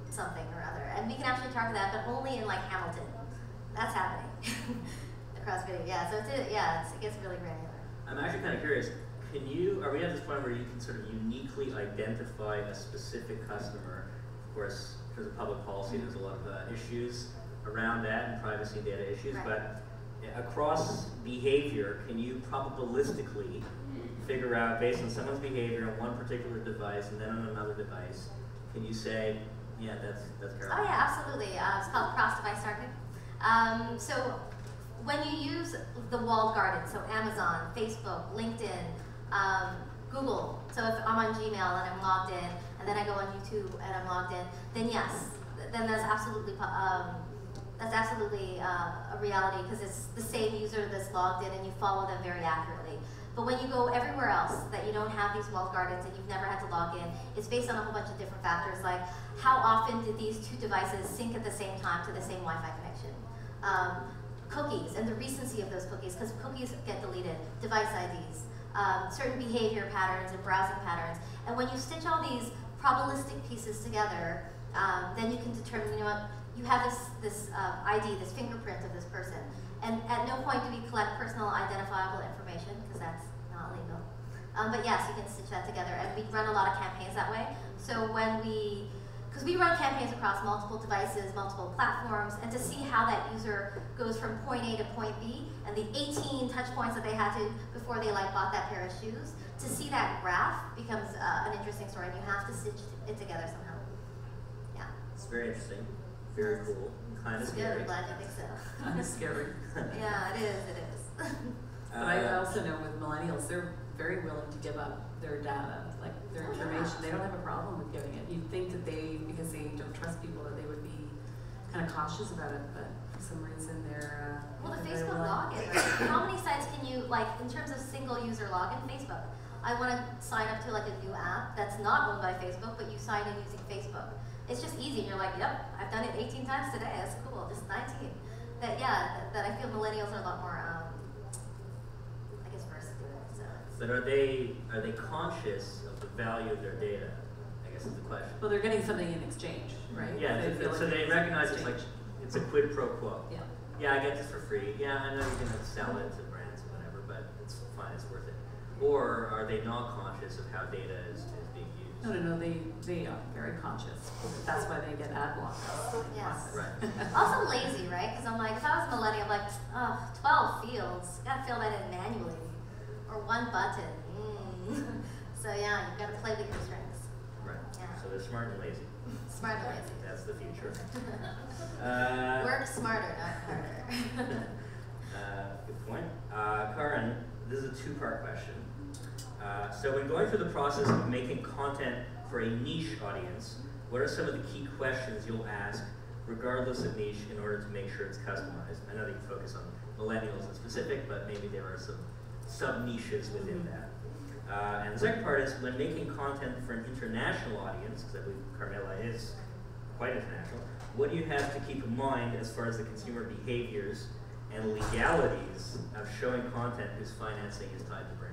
something or other. And we can actually target that, but only in like Hamilton. That's happening across video. Yeah, so it's, yeah, it's, it gets really granular. I'm actually kind of curious. Can you? Are we at this point where you can sort of uniquely identify a specific customer? Of course, because of public policy, there's a lot of uh, issues around that and privacy data issues, right. But across behavior, can you probabilistically figure out, based on someone's behavior on one particular device and then on another device, can you say, yeah, that's that's Carolina? Oh yeah, absolutely. Uh, it's called cross-device targeting. Um, so when you use the walled garden, so Amazon, Facebook, LinkedIn, um, Google, so if I'm on Gmail and I'm logged in, and then I go on YouTube and I'm logged in, then yes, then that's absolutely um, that's absolutely uh, a reality, because it's the same user that's logged in and you follow them very accurately. But when you go everywhere else that you don't have these walled gardens and you've never had to log in, it's based on a whole bunch of different factors, like how often did these two devices sync at the same time to the same Wi-Fi connection? Um, cookies and the recency of those cookies, because cookies get deleted, device I Ds, um, certain behavior patterns and browsing patterns. And when you stitch all these probabilistic pieces together, um, then you can determine, you know what, you have this, this uh, I D, this fingerprint of this person. And at no point do we collect personal identifiable information, because that's not legal. Um, but yes, you can stitch that together, and we run a lot of campaigns that way. So when we, because we run campaigns across multiple devices, multiple platforms, and to see how that user goes from point A to point B, and the eighteen touch points that they had to before they like bought that pair of shoes, to see that graph becomes uh, an interesting story, and you have to stitch it together somehow. Yeah. It's very interesting. Very cool. Kind of scary. I'm glad you think so. Kind of scary. Yeah, it is, it is. But uh, I also know with millennials, they're very willing to give up their data, like their information. They don't have a problem with giving it. You'd think that they, because they don't trust people, that they would be kind of cautious about it, but for some reason they're... Uh, well, the Facebook login, right? How many sites can you, like, in terms of single user login, Facebook? I want to sign up to like a new app that's not owned by Facebook, but you sign in using Facebook. It's just easy, and you're like, yep, I've done it eighteen times today, that's cool, just nineteen. That, yeah, that, that I feel millennials are a lot more, um, I guess, versed to it, so. But are they, are they conscious of the value of their data, I guess is the question. Well, they're getting something in exchange, right? Yeah, they so, like so they recognize it's like, it's a quid pro quo. Yeah. Yeah, I get this for free. Yeah, I know you're gonna sell it to brands and whatever, but it's fine, it's worth it. Or are they not conscious of how data is, is being used? No, no, no, they, they are very conscious. That's why they get ad blockers. Yes. Right. Also lazy, right? Because I'm like, if I was a millennial, I'm like, oh, twelve fields. You've got to fill that in manually. Or one button. Mm. So yeah, you've got to play with your strengths. Right. Yeah. So they're smart and lazy. Smart and lazy. That's the future. uh, Work smarter, not harder. uh, good point. Uh, Karin, this is a two-part question. Uh, so when going through the process of making content for a niche audience, what are some of the key questions you'll ask, regardless of niche, in order to make sure it's customized? I know that you focus on millennials in specific, but maybe there are some sub-niches within that. Uh, and the second part is, when making content for an international audience, because I believe Carmilla is quite international, what do you have to keep in mind as far as the consumer behaviors and legalities of showing content whose financing is tied to brands?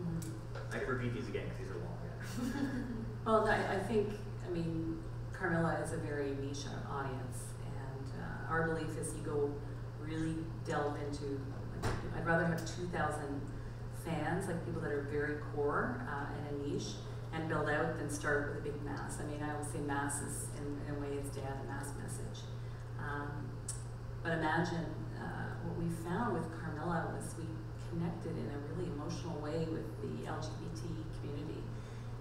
Mm-hmm. I can repeat these again because these are long. Well, I, I think, I mean, Carmilla is a very niche audience, and uh, our belief is you go really delve into, like, I'd rather have two thousand fans, like people that are very core uh, in a niche, and build out than start with a big mass. I mean, I would say mass is, in, in a way, it's to add a mass message. Um, but imagine uh, what we found with Carmilla was we connected in a really emotional way with the L G B T community.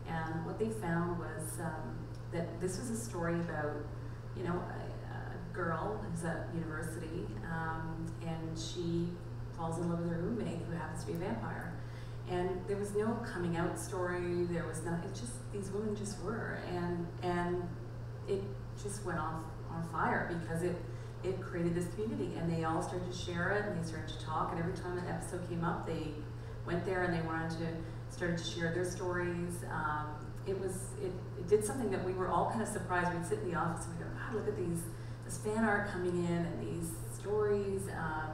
And what they found was um, that this was a story about, you know, a, a girl who's at university, um, and she falls in love with her roommate who happens to be a vampire. And there was no coming out story, there was not, it's just, these women just were. And, and it just went off on fire because it, it created this community, and they all started to share it, and they started to talk, and every time an episode came up, they went there and they wanted to, started to share their stories. Um, it was, it, it did something that we were all kind of surprised. We'd sit in the office and we'd go, God, look at these, this fan art coming in, and these stories, um,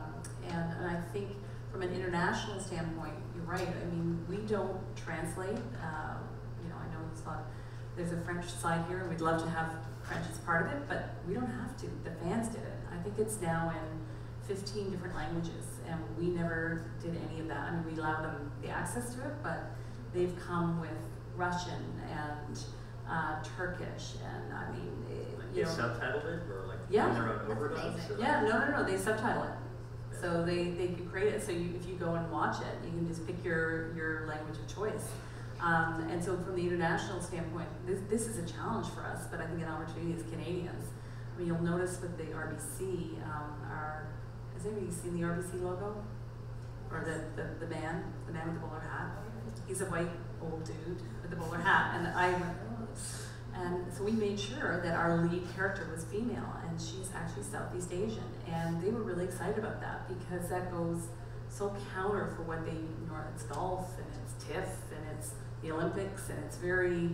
and, and I think from an international standpoint, you're right, I mean, we don't translate, uh, you know, I know there's a, lot, there's a French side here, and we'd love to have French is part of it, but we don't have to. The fans did it. I think it's now in fifteen different languages, and we never did any of that. I mean, we allowed them the access to it, but they've come with Russian and uh, Turkish, and I mean, it, like you they know, subtitled it, or like yeah, their own overdubs. Yeah, no, no, no, they subtitle it. Yeah. So they they create it. So you, if you go and watch it, you can just pick your your language of choice. Um, and so from the international standpoint, this, this is a challenge for us, but I think an opportunity as Canadians. I mean, you'll notice with the R B C, um, our, is magazine. Have you seen the R B C logo? Or the, the, the man, the man with the bowler hat. He's a white old dude with the bowler hat. And I and so we made sure that our lead character was female, and she's actually Southeast Asian. And they were really excited about that because that goes so counter for what they, you know, it's golf, and it's TIFF, and it's the Olympics, and it's very,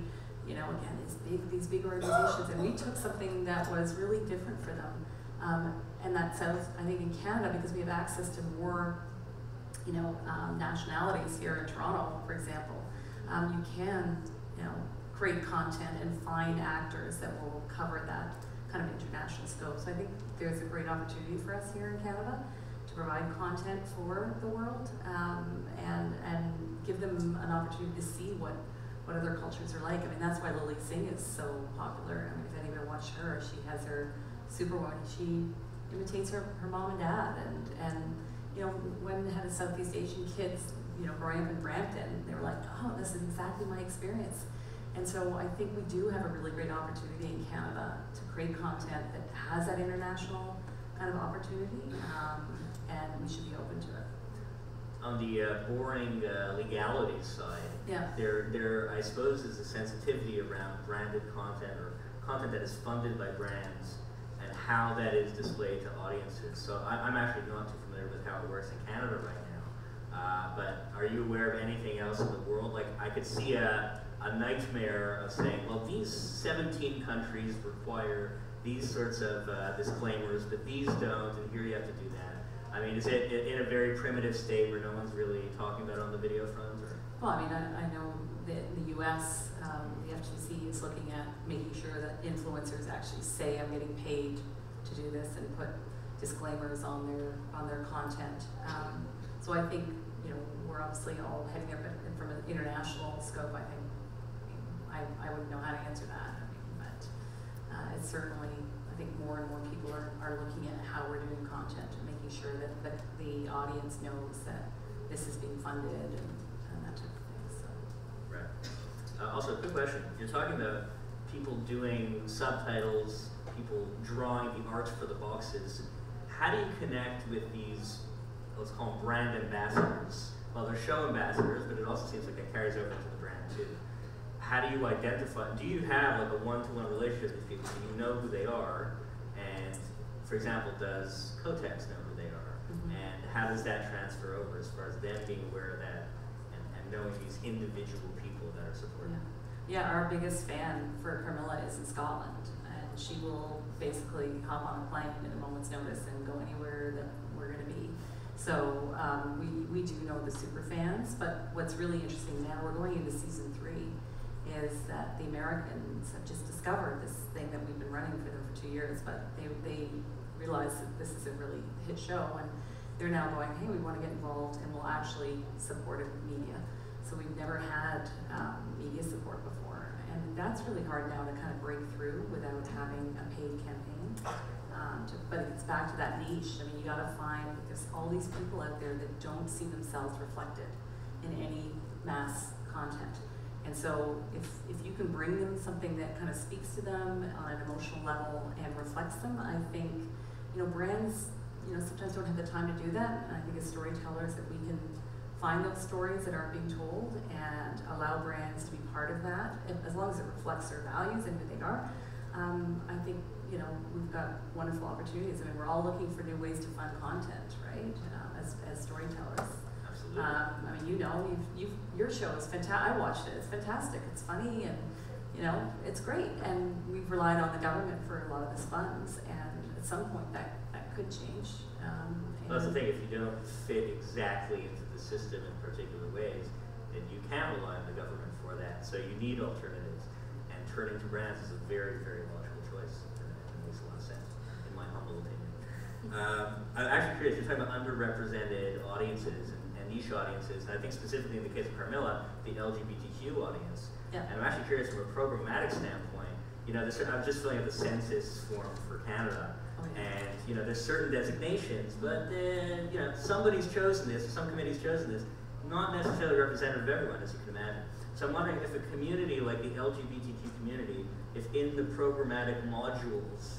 you know, again, these big, these big organizations. And we took something that was really different for them. Um, and that says, I think in Canada, because we have access to more, you know, um, nationalities here in Toronto, for example, um, you can, you know, create content and find actors that will cover that kind of international scope. So I think there's a great opportunity for us here in Canada to provide content for the world, um, and and give them an opportunity to see what, what other cultures are like. I mean, that's why Lily Singh is so popular. I mean, if anyone watched her, she has her Superwoman. She imitates her, her mom and dad, and, and you know, when had the Southeast Asian kids, you know, growing up in Brampton, they were like, oh, this is exactly my experience. And so I think we do have a really great opportunity in Canada to create content that has that international kind of opportunity, um, and we should be open to it. On the uh, boring uh, legalities side, yeah. there, there, I suppose, is a sensitivity around branded content or content that is funded by brands and how that is displayed to audiences. So I, I'm actually not too familiar with how it works in Canada right now, uh, but are you aware of anything else in the world? Like, I could see a, a nightmare of saying, well, these seventeen countries require these sorts of uh, disclaimers, but these don't, and here you have to do that. I mean, is it in a very primitive state where no one's really talking about it on the video front? Or? Well, I mean, I, I know that in the U S, um, the F T C is looking at making sure that influencers actually say, I'm getting paid to do this, and put disclaimers on their on their content. Um, so I think, you know, we're obviously all heading up from an international scope. I think I, mean, I, I wouldn't know how to answer that, I mean, but uh, it's certainly, I think more and more people are, are looking at how we're doing content and making sure that, that the audience knows that this is being funded and, and that type of thing. So. Right. Uh, also, a quick question. You're talking about people doing subtitles, people drawing the art for the boxes. How do you connect with these, let's call them brand ambassadors? Well, they're show ambassadors, but it also seems like that carries over to the brand too. How do you identify, do you have like a one-to-one relationship with people? Do you know who they are? And for example, does Kotex know who they are? Mm-hmm. And how does that transfer over as far as them being aware of that and, and knowing these individual people that are supporting? Yeah. Yeah, our biggest fan for Carmilla is in Scotland, and she will basically hop on a plane at a moment's notice and go anywhere that we're gonna be. So um, we, we do know the super fans, but what's really interesting now, we're going into season three, is that the Americans have just discovered this thing that we've been running for them for two years, but they, they realize that this is a really hit show, and they're now going, hey, we want to get involved, and we'll actually support it with media. So we've never had um, media support before, and that's really hard now to kind of break through without having a paid campaign. Um, to, but it's back to that niche. I mean, you gotta find, there's all these people out there that don't see themselves reflected in any mass content. And so if, if you can bring them something that kind of speaks to them on an emotional level and reflects them, I think, you know, brands, you know, sometimes don't have the time to do that. And I think as storytellers that we can find those stories that aren't being told and allow brands to be part of that, as long as it reflects their values and who they are. Um, I think, you know, we've got wonderful opportunities. I mean, we're all looking for new ways to fund content, right, uh, as, as storytellers. Um, I mean, you know, you've, you've, your show is fantastic. I watched it. It's fantastic. It's funny, and you know, it's great. And we've relied on the government for a lot of these funds, and at some point that, that could change. Um, well, that's the thing. If you don't fit exactly into the system in particular ways, then you can rely on the government for that. So you need alternatives, and turning to brands is a very, very logical choice. It makes a lot of sense, in my humble opinion. Um, I'm actually curious. You're talking about underrepresented audiences. Niche audiences, and I think specifically in the case of Carmilla, the L G B T Q audience. Yeah. And I'm actually curious from a programmatic standpoint, you know, I'm just filling out the census form for Canada, oh, yeah. and you know, there's certain designations, but then, you know, somebody's chosen this, or some committee's chosen this, not necessarily representative of everyone, as you can imagine. So I'm wondering if a community like the L G B T Q community, if in the programmatic modules,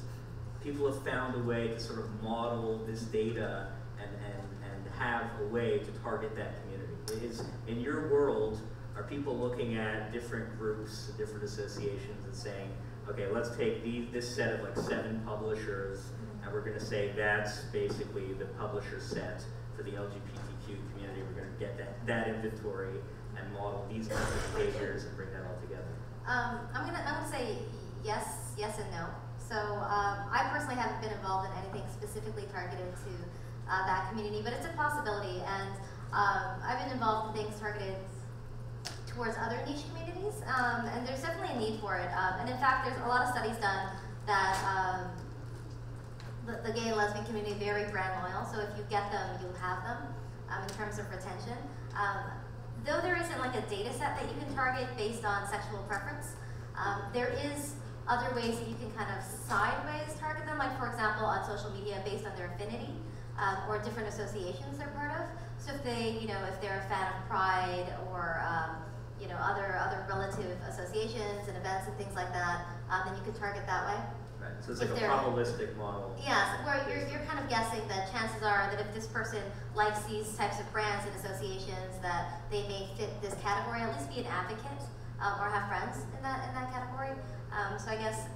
people have found a way to sort of model this data and, and, and have a way to target that community. Is, in your world, are people looking at different groups, different associations, and saying, okay, let's take these, this set of like seven publishers, and we're going to say that's basically the publisher set for the L G B T Q community. We're going to get that, that inventory and model these kinds of behaviors and bring that all together. Um, I'm going to I'm gonna say yes, yes and no. So um, I personally haven't been involved in anything specifically targeted to uh, that community, but it's a possibility. And um, I've been involved in things targeted towards other niche communities, um, and there's definitely a need for it. Um, and in fact, there's a lot of studies done that um, the, the gay and lesbian community are very brand loyal, so if you get them, you'll have them um, in terms of retention. Um, though there isn't like a data set that you can target based on sexual preference, um, there is other ways that you can kind of sideways target them, like for example, on social media based on their affinity um, or different associations they're part of. So if they, you know, if they're a fan of Pride or um, you know, other other relative associations and events and things like that, um, then you could target that way. Right, so it's if like a probabilistic model. Yes, where you're, you're kind of guessing that chances are that if this person likes these types of brands and associations, that they may fit this category, at least be an advocate um, or have friends in that, in that category. Um, so I guess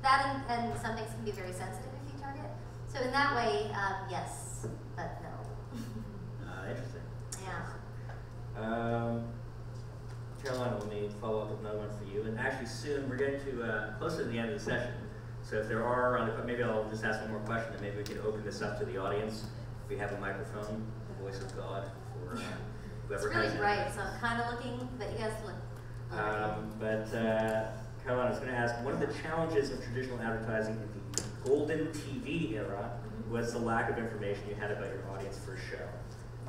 that and, and some things can be very sensitive if you target. So in that way, um, yes, but no. uh, interesting. Yeah. Um, Carolina, let me follow up with another one for you. And actually soon, we're getting to uh, closer to the end of the session. So if there are, maybe I'll just ask one more question and maybe we can open this up to the audience. If we have a microphone, the voice of God for uh, whoever has it. It's really bright, so I'm kind of looking, but you guys look. Um, but uh, Carolina, I was going to ask, one of the challenges of traditional advertising in the golden T V era was the lack of information you had about your audience for a show.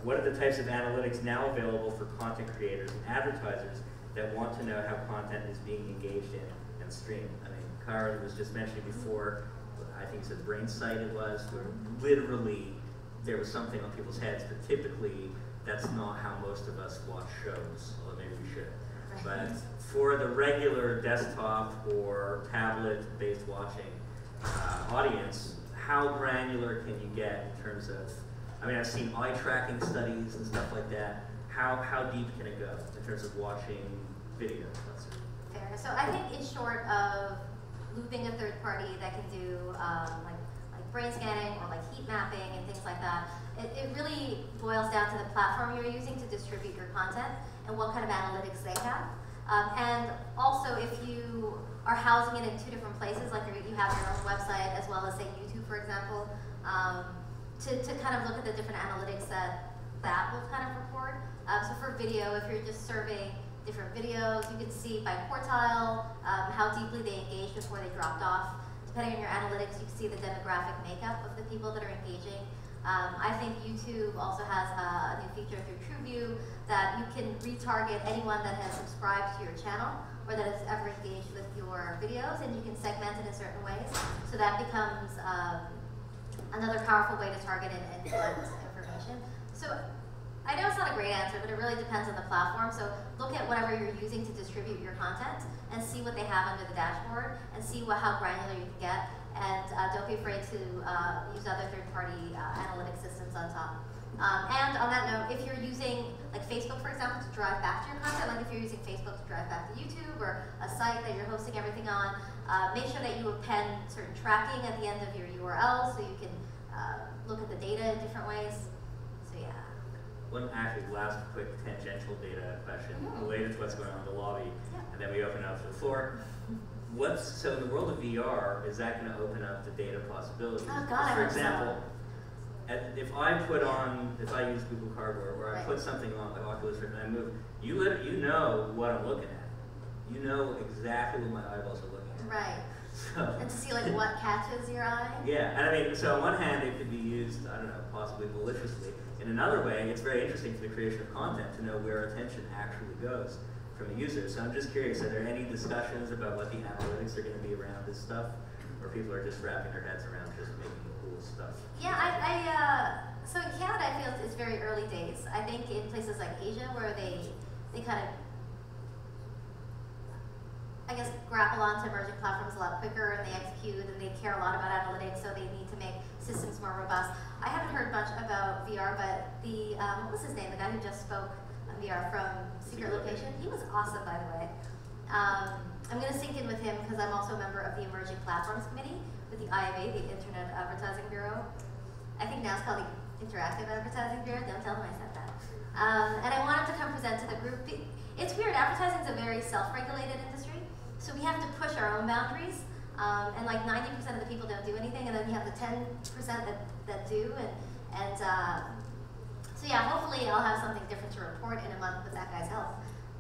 What are the types of analytics now available for content creators and advertisers that want to know how content is being engaged in and streamed? I mean, Cara was just mentioning before, I think it's a brain site it was, where literally there was something on people's heads, but typically that's not how most of us watch shows, although maybe we should. But for the regular desktop or tablet-based watching uh, audience, how granular can you get in terms of, I mean, I've seen eye tracking studies and stuff like that. How, how deep can it go in terms of watching video? Fair. So I think in short of looping a third party that can do um, like, like brain scanning or like heat mapping and things like that, it, it really boils down to the platform you're using to distribute your content and what kind of analytics they have. Um, and also if you are housing it in two different places, like you have your own website as well as say YouTube, for example, um, To, to kind of look at the different analytics that that will kind of report. Um, so for video, if you're just surveying different videos, you can see by quartile um, how deeply they engaged before they dropped off. Depending on your analytics, you can see the demographic makeup of the people that are engaging. Um, I think YouTube also has a, a new feature through TrueView that you can retarget anyone that has subscribed to your channel or that has ever engaged with your videos, and you can segment it in certain ways. So that becomes um, another powerful way to target and, and collect information. So I know it's not a great answer, but it really depends on the platform. So look at whatever you're using to distribute your content and see what they have under the dashboard and see what, how granular you can get. And uh, don't be afraid to uh, use other third-party uh, analytic systems on top. Um, and on that note, if you're using like Facebook, for example, to drive back to your content, like if you're using Facebook to drive back to YouTube or a site that you're hosting everything on, uh, make sure that you append certain tracking at the end of your U R L so you can uh, look at the data in different ways. So yeah. One actually last quick tangential data question mm-hmm. related to what's going on in the lobby, yeah. and then we open it up to the floor. What's, so in the world of V R, is that going to open up the data possibilities? Oh, God, for example, so. if I put on, if I use Google Cardboard, where right. I put something on like Oculus Rift and I move, you you know what I'm looking at. You know exactly what my eyeballs are looking at. Right. So, and to see like what catches your eye? Yeah, and I mean, so on one hand it could be used, I don't know, possibly maliciously. In another way, it's very interesting for the creation of content to know where attention actually goes from the user. So I'm just curious, are there any discussions about what the analytics are going to be around this stuff? Or people are just wrapping their heads around just making cool stuff? Yeah, I, I uh, so in Canada I feel it's very early days. I think in places like Asia where they, they kind of, I guess, grapple onto emerging platforms a lot quicker, and they execute, and they care a lot about analytics, so they need to make systems more robust. I haven't heard much about V R, but the, um, what was his name, the guy who just spoke on V R from Secret Location? He was awesome, by the way. Um, I'm gonna sync in with him because I'm also a member of the Emerging Platforms Committee with the I A B, the Internet Advertising Bureau. I think now it's called the Interactive Advertising Bureau, don't tell them I said that. Um, and I wanted to come present to the group. It's weird, advertising is a very self-regulated industry, so we have to push our own boundaries, um, and like ninety percent of the people don't do anything, and then you have the ten percent that, that do, and, and uh, so yeah, hopefully I'll have something different to report in a month with that guy's help.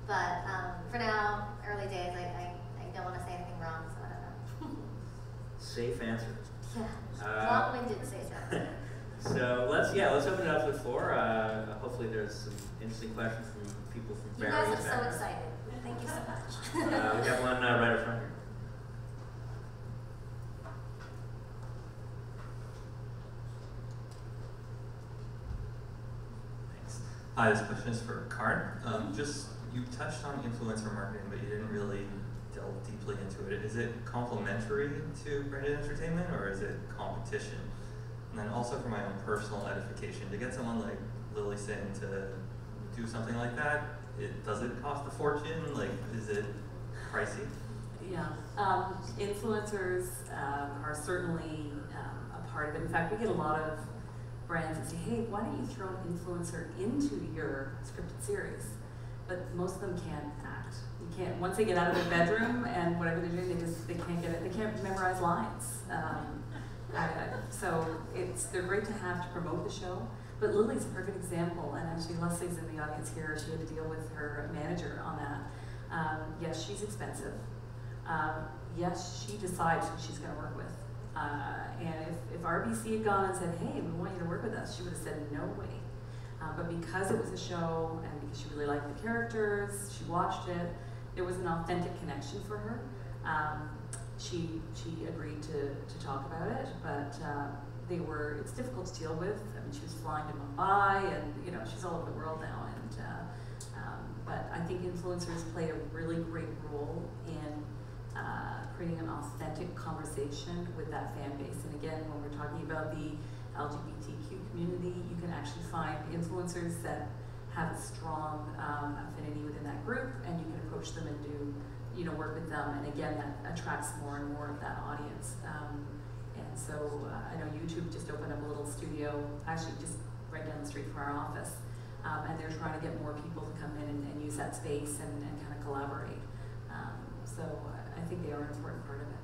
But um, for now, early days, I, I, I don't want to say anything wrong, so I don't know. Safe answer. Yeah, uh, long-winded safe answer. So let's, yeah, let's open it up to the floor. Uh, hopefully there's some interesting questions from people from you various guys are backgrounds. So excited. Thank you so much. uh, we got one uh, right up front here. Thanks. Hi, this question is for Karin. Um, just, you touched on influencer marketing, but you didn't really delve deeply into it. Is it complementary to branded entertainment, or is it competition? And then also for my own personal edification, to get someone like Lily Singh to do something like that, it does it cost a fortune? Like, is it pricey? Yeah, um, influencers um, are certainly um, a part of it. In fact, we get a lot of brands that say, hey, why don't you throw an influencer into your scripted series? But most of them can't act. You can't, once they get out of their bedroom and whatever they're doing, they just, they can't get it, they can't memorize lines. Um, I, I, so it's, they're great to have to promote the show, but Lily's a perfect example, and actually Leslie's in the audience here, she had to deal with her manager on that. Um, yes, she's expensive. Um, yes, she decides who she's gonna work with. Uh, and if, if R B C had gone and said, hey, we want you to work with us, she would have said, no way. Uh, but because it was a show, and because she really liked the characters, she watched it, there was an authentic connection for her. Um, she she agreed to, to talk about it, but uh, they were, it's difficult to deal with. I mean, she was flying to Mumbai, and you know, she's all over the world now, and uh, um, but I think influencers play a really great role in uh, creating an authentic conversation with that fan base. And again, when we're talking about the L G B T Q community, you can actually find influencers that have a strong um, affinity within that group, and you can approach them and do, you know, work with them. And again, that attracts more and more of that audience. Um, and so uh, I know YouTube just opened up a little studio, actually just right down the street from our office, um, and they're trying to get more people to come in and, and use that space and, and kind of collaborate. Um, so I think they are an important part of it.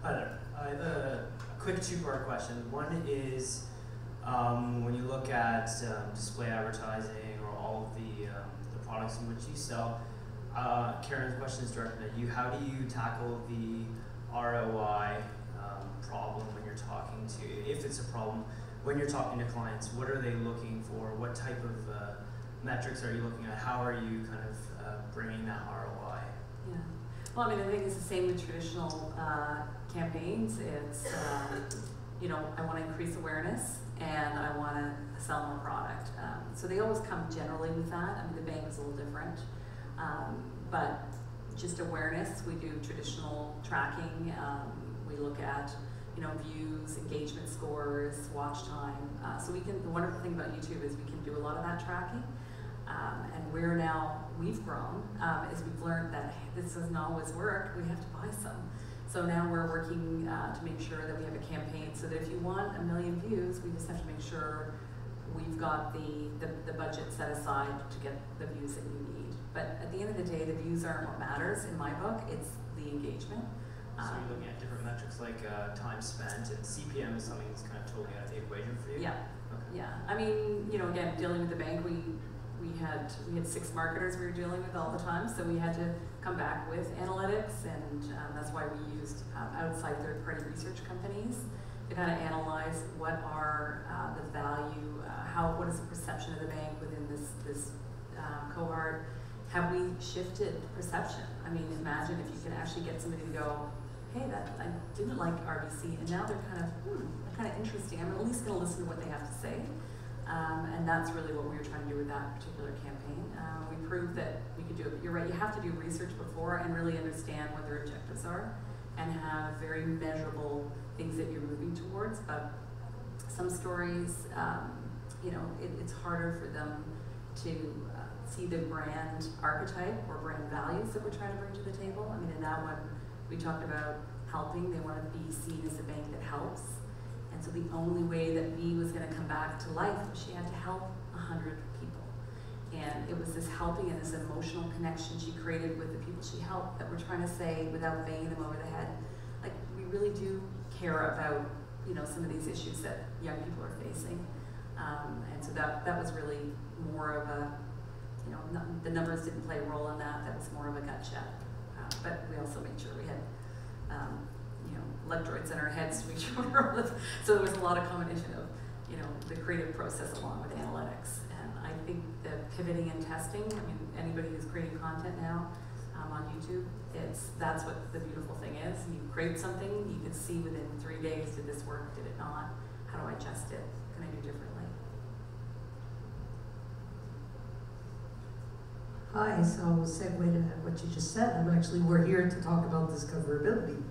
Hi there. I have a quick two-part question. One is, um, when you look at um, display advertising or all of the, um, the products in which you sell, uh, Karen's question is directed at you. How do you tackle the R O I um, problem when you're talking to, if it's a problem, when you're talking to clients? What are they looking for? What type of uh, metrics are you looking at? How are you kind of uh, bringing that R O I? Yeah. Well, I mean, I think it's the same with traditional uh, campaigns. It's, um, you know, I want to increase awareness and I want to sell more product. Um, so they always come generally with that. I mean, the bank is a little different. Um, but just awareness, we do traditional tracking. Um, we look at, you know, views, engagement scores, watch time. Uh, so we can, the wonderful thing about YouTube is we can do a lot of that tracking. Um, and we're now, we've grown, um, is we've learned that hey, this doesn't always work, we have to buy some. So now we're working uh, to make sure that we have a campaign so that if you want a million views, we just have to make sure we've got the, the, the budget set aside to get the views that you need. But at the end of the day, the views aren't what matters in my book, it's the engagement. So um, you're looking at different metrics like uh, time spent, and C P M is something that's kind of totally out of the equation for you? Yeah, okay. Yeah. I mean, you know, again, dealing with the bank, we We had we had six marketers we were dealing with all the time, so we had to come back with analytics, and um, that's why we used um, outside third-party research companies to kind of analyze what are uh, the value, uh, how what is the perception of the bank within this this uh, cohort. Have we shifted perception? I mean, imagine if you can actually get somebody to go, hey, that I didn't like R B C, and now they're kind of hmm, kind of interesting. I'm at least going to listen to what they have to say. Um, and that's really what we were trying to do with that particular campaign. Uh, we proved that we could do it. You're right, you have to do research before and really understand what their objectives are and have very measurable things that you're moving towards. But some stories, um, you know, it, it's harder for them to uh, see the brand archetype or brand values that we're trying to bring to the table. I mean, in that one, we talked about helping. They want to be seen as a bank that helps. And so the only way that V was going to come back to life was she had to help one hundred people. And it was this helping and this emotional connection she created with the people she helped that we're trying to say, without banging them over the head, like, we really do care about, you know, some of these issues that young people are facing. Um, and so that, that was really more of a, you know, not, the numbers didn't play a role in that. That was more of a gut check. Uh, but we also made sure we had, um, you know, electrodes in our heads to each other. So there was a lot of combination of, you know, the creative process along with analytics. And I think the pivoting and testing, I mean, anybody who's creating content now um, on YouTube, it's, that's what the beautiful thing is. You create something, you can see within three days, did this work, did it not? How do I adjust it? Can I do differently? Hi, so segue to what you just said. I'm actually, we're here to talk about discoverability.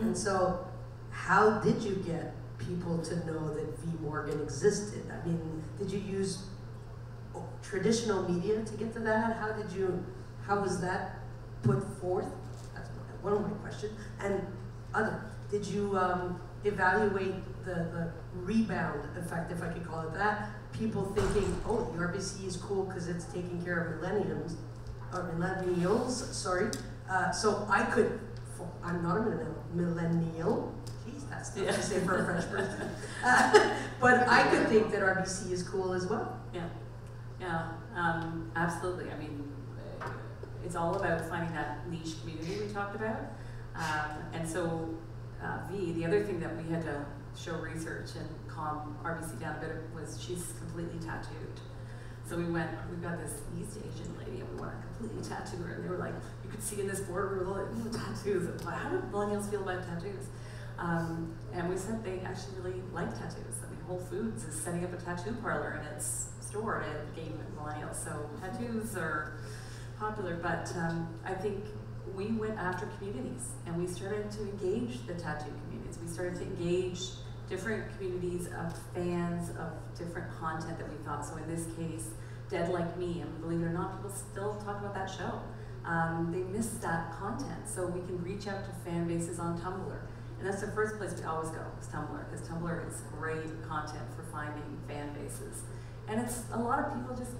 And so, how did you get people to know that V Morgan existed? I mean, did you use traditional media to get to that? How did you, how was that put forth? That's one of my questions. And other, did you um, evaluate the, the rebound effect, if I could call it that? People thinking, oh, the R B C is cool because it's taking care of millennials, or millennials, sorry. Uh, so I could. I'm not a millennial. Jeez, that's tough yeah. to say for a French person. Uh, but I could think that R B C is cool as well. Yeah, yeah, um, absolutely. I mean, it's all about finding that niche community we talked about. Um, and so, uh, V, the other thing that we had to show research and calm R B C down a bit was she's completely tattooed. So we went, we got this East Asian lady and we wanted to completely tattoo her. And they were like, you could see in this boardroom, like, tattoos. And how do millennials feel about tattoos? Um, and we said they actually really like tattoos. I mean, Whole Foods is setting up a tattoo parlor in its store to game millennials. So tattoos are popular, but um, I think we went after communities and we started to engage the tattoo communities. We started to engage different communities of fans of different content that we thought. So in this case, Dead Like Me, and believe it or not, people still talk about that show. Um, they miss that content. So we can reach out to fan bases on Tumblr. And that's the first place we always go, is Tumblr, because Tumblr is great content for finding fan bases. And it's a lot of people just,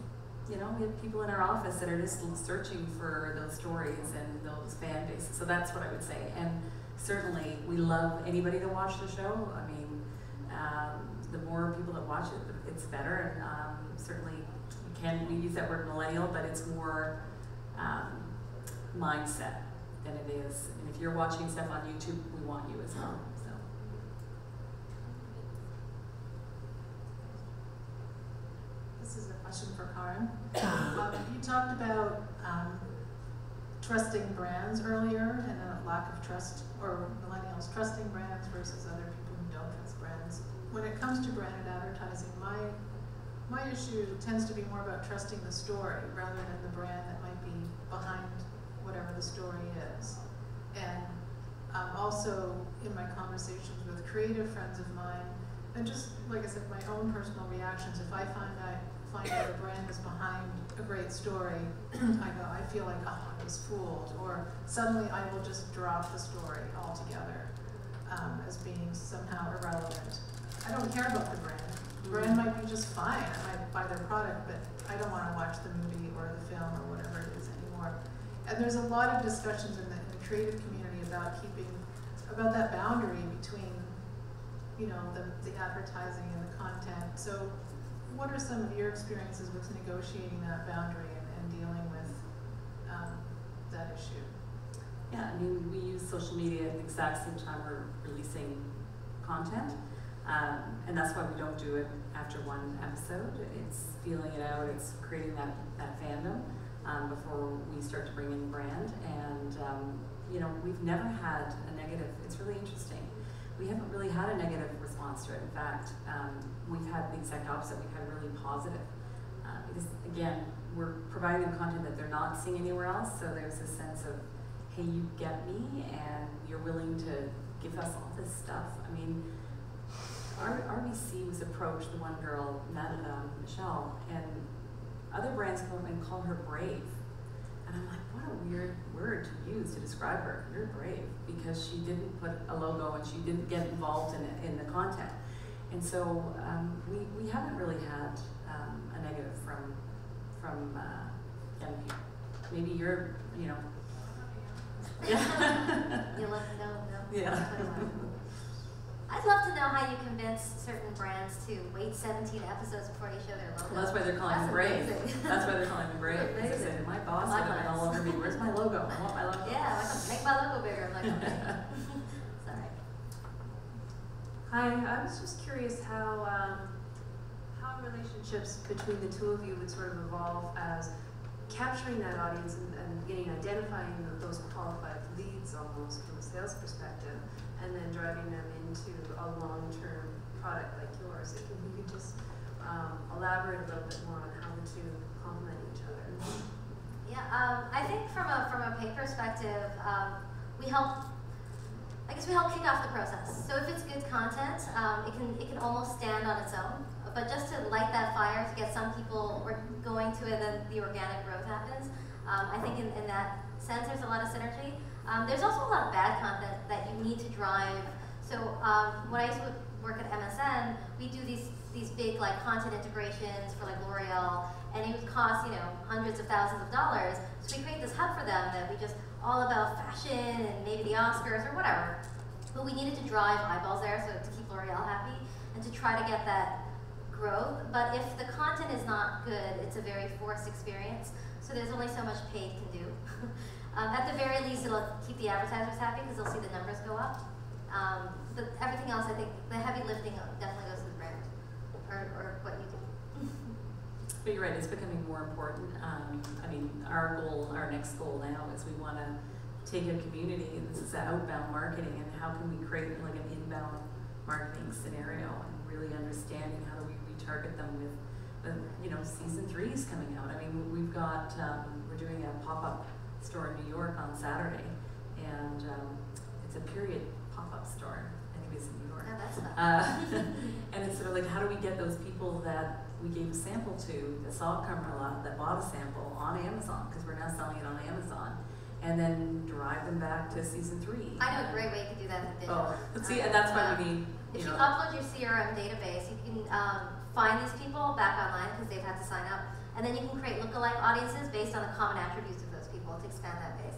you know, we have people in our office that are just searching for those stories and those fan bases. So that's what I would say. And certainly, we love anybody to watch the show. I mean, Um, the more people that watch it, it's better. And um, certainly, we can we use that word millennial, but it's more um, mindset than it is. And if you're watching stuff on YouTube, we want you as well. So, this is a question for Karin. um, you talked about um, trusting brands earlier, and a lack of trust, or millennials trusting brands versus other people. Brands. When it comes to branded advertising, my my issue tends to be more about trusting the story rather than the brand that might be behind whatever the story is. And um, also in my conversations with creative friends of mine, and just like I said, my own personal reactions. If I find I find out a brand is behind a great story, I go, I feel like, oh, I was fooled, or suddenly I will just drop the story altogether. Um, as being somehow irrelevant. I don't care about the brand. The brand might be just fine. I might buy their product, but I don't want to watch the movie or the film or whatever it is anymore. And there's a lot of discussions in the, in the creative community about keeping, about that boundary between, you know, the, the advertising and the content. So what are some of your experiences with negotiating that boundary and, and dealing with um, that issue? Yeah, I mean, we use social media at the exact same time we're releasing content, um, and that's why we don't do it after one episode. It's feeling it out, it's creating that, that fandom um, before we start to bring in brand, and um, you know, we've never had a negative. It's really interesting. we haven't really had a negative response to it. In fact, um, we've had the exact opposite. We've had really positive. Uh, because again, we're providing them content that they're not seeing anywhere else, so there's a sense of, hey, you get me, and you're willing to give us all this stuff. I mean, R B C was approached, the one girl, um, Michelle, and other brands come up and call her brave. And I'm like, what a weird word to use to describe her. You're brave, because she didn't put a logo and she didn't get involved in it, in the content. And so um, we, we haven't really had um, a negative from from uh, young people. Maybe you're, you know. Yeah. You let me know. No. Yeah. I'd love to know how you convince certain brands to wait seventeen episodes before you show their logo. Well, that's why they're calling me brave. That's why they're calling me brave. Because I said, my boss would have been all over me. Where's my logo? I want my logo. Yeah, like, make my logo bigger. I'm like, okay. Sorry. Hi, I was just curious how um, how relationships between the two of you would sort of evolve as capturing that audience and, and getting identifying those qualified leads almost from a sales perspective, and then driving them into a long-term product like yours. If you could just um, elaborate a little bit more on how the two complement each other. Yeah, um, I think from a from a pay perspective, um, we help. I guess we help kick off the process. So if it's good content, um, it can it can almost stand on its own. But just to light that fire to get some people going to it, then the organic growth happens. Um, I think in, in that sense, there's a lot of synergy. Um, there's also a lot of bad content that you need to drive. So um, when I used to work at M S N, we do these these big like content integrations for like L'Oreal, and it would cost you know hundreds of thousands of dollars. So we create this hub for them that we just all about fashion and maybe the Oscars or whatever. But we needed to drive eyeballs there, so to keep L'Oreal happy and to try to get that growth. But if the content is not good, it's a very forced experience. So there's only so much paid can do. Um, at the very least, it'll keep the advertisers happy because they'll see the numbers go up. Um, but everything else, I think the heavy lifting definitely goes to the brand or, or what you do. But you're right, it's becoming more important. Um, I mean, our goal, our next goal now is we want to take a community, and this is outbound marketing, and how can we create like an inbound marketing scenario and really understanding how do we retarget them with, with you know, season three is coming out. I mean, we've got, um, we're doing a pop-up store in New York on Saturday, and um, it's a period pop-up store. I think it's in New York. Oh, that's uh, and it's sort of like, how do we get those people that we gave a sample to that saw Carmilla, that bought a sample on Amazon, because we're now selling it on Amazon, and then drive them back to season three. I know a great way to do that with digital. Oh, see, and that's why we need. If you, know, you upload your C R M database, you can um, find these people back online because they've had to sign up, and then you can create lookalike audiences based on the common attributes of those people to expand that base.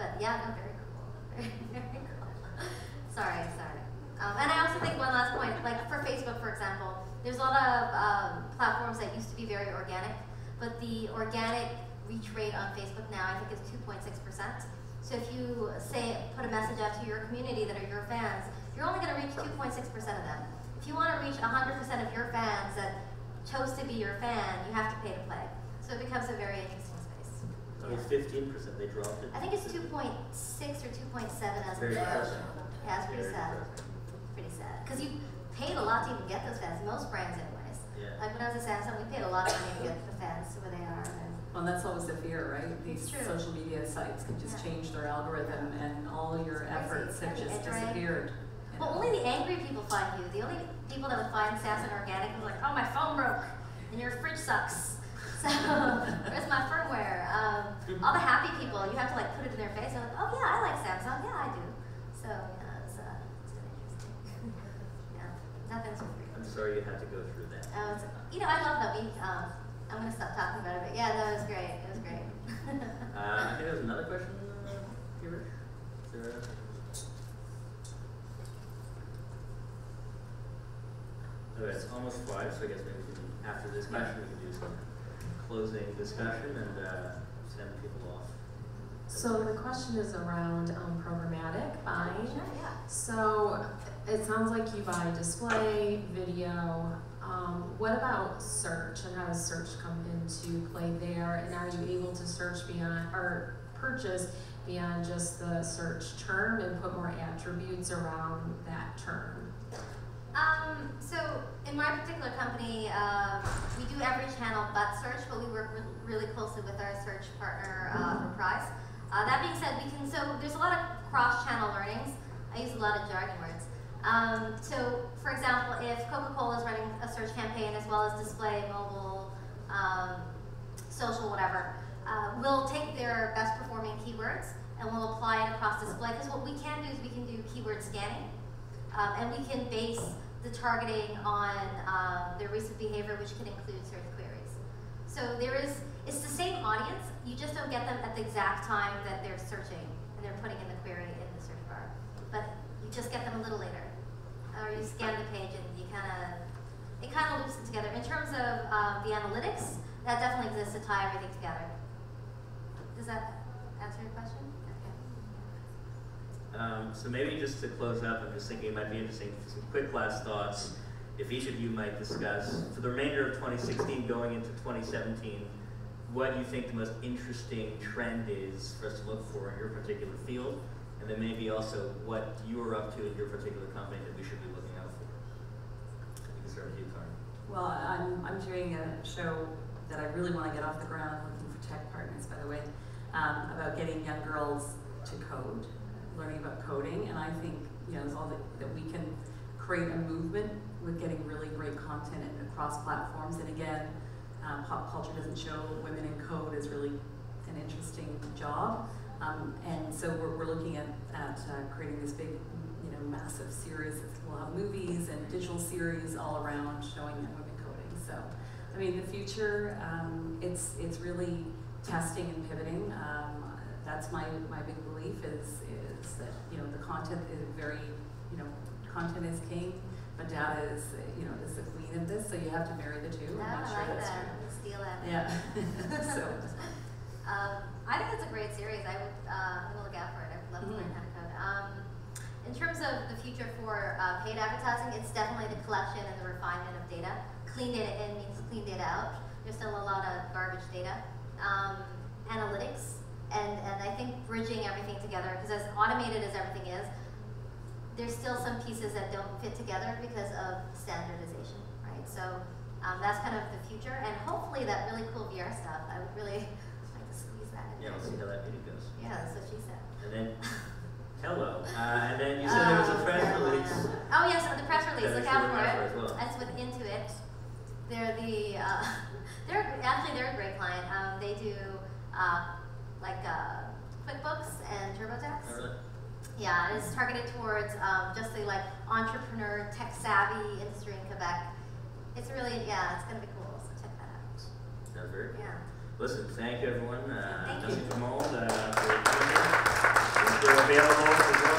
But yeah, no, very cool. Very, very cool. Sorry, sorry. Um, and I also think one last point, like for Facebook, for example, there's a lot of um, platforms that used to be very organic, but the organic reach rate on Facebook now, I think, is two point six percent. So if you say, put a message out to your community that are your fans, you're only going to reach two point six percent of them. If you want to reach one hundred percent of your fans that chose to be your fan, you have to pay to play. So it becomes a very interesting space. So yeah. It's fifteen percent, they dropped it. I think it's two point six or two point seven as very a impressive. Yeah, it's pretty very sad. Impressive. It's pretty sad. Because you paid a lot to even get those fans, most brands anyways. Yeah. Like when I was at Samsung, we paid a lot of money to get the fans to where they are. And well, that's always the fear, right? These social media sites can just yeah. change their algorithm, yeah. and all your efforts have just Android. disappeared. Well, only the angry people find you. The only people that would find Samsung Organic was like, oh, my phone broke, and your fridge sucks. So, where's my firmware? Um, all the happy people, you have to like put it in their face. They're like, oh, yeah, I like Samsung. Yeah, I do. So, yeah, it's, uh, it's been interesting. Yeah, nothing's for free. I'm sorry you had to go through that. Oh, it's, you know, I love that we, um, I'm going to stop talking about it, but yeah, that was great. It was great. uh, I think there was another question here. Is there a... Okay, it's almost five, so I guess maybe we can, after this question, we can do some closing discussion and uh, send people off. So the question is around um, programmatic buying. Sure, yeah. So it sounds like you buy display, video. Um, what about search, and how does search come into play there? And are you able to search beyond or purchase beyond just the search term and put more attributes around that term? Um, so in my particular company, uh, we do every channel but search, but we work re really closely with our search partner uh, for Prize. Uh, that being said, we can, so there's a lot of cross-channel learnings. I use a lot of jargon words. Um, so for example, if Coca-Cola is running a search campaign as well as display, mobile, um, social, whatever, uh, we'll take their best performing keywords and we'll apply it across display, because what we can do is we can do keyword scanning. Um, and we can base the targeting on um, their recent behavior, which can include search queries. So there is, it's the same audience, you just don't get them at the exact time that they're searching and they're putting in the query in the search bar. But you just get them a little later. Or you scan the page and you kind of, it kind of loops it together. In terms of um, the analytics, that definitely exists to tie everything together. Does that answer your question? Um, so maybe just to close up, I'm just thinking it might be interesting, some quick last thoughts, if each of you might discuss, for the remainder of twenty sixteen going into twenty seventeen, what you think the most interesting trend is for us to look for in your particular field, and then maybe also what you are up to in your particular company that we should be looking out for. I think it's start with you, Carmen. Well, I'm, I'm doing a show that I really want to get off the ground, I'm looking for tech partners, by the way, um, about getting young girls to code. Learning about coding, and I think you know, it's all that, that we can create a movement with getting really great content across platforms. And again, uh, pop culture doesn't show women in code is really an interesting job. Um, and so we're, we're looking at, at uh, creating this big, you know, massive series. We'll have movies and digital series all around showing young women coding. So, I mean, the future, um, it's it's really testing and pivoting. Um, that's my my big belief is. is that you know the content is very you know content is king, but data is you know is the queen of this. So you have to marry the two. No, I'm not I sure like that's that. True. Steal it. Yeah. So um, I think it's a great series. I would uh, I'm gonna look out for it. I would love mm-hmm. to learn how to code. Um, in terms of the future for uh, paid advertising, it's definitely the collection and the refinement of data. Clean data in means clean data out. There's still a lot of garbage data. Um, analytics. And, and I think bridging everything together, because as automated as everything is, there's still some pieces that don't fit together because of standardization, right? So um, that's kind of the future, and hopefully that really cool V R stuff. I would really like to squeeze that in. Yeah, we'll see how that video goes. Yeah, that's what she said. And then, hello. Uh, and then you said uh, there was a press release. Oh yes, yeah, so the press release. Look out for it. Well. That's with Intuit. They're the. Uh, they're actually they're a great client. Um, they do. Uh, like uh, QuickBooks and TurboTax. Oh, really? Yeah, and it's targeted towards um, just the like entrepreneur, tech-savvy industry in Quebec. It's really, yeah, it's gonna be cool, so check that out. Sounds great. Yeah. Listen, thank you everyone. Uh, thank you. Dustin Mold, uh, for being available for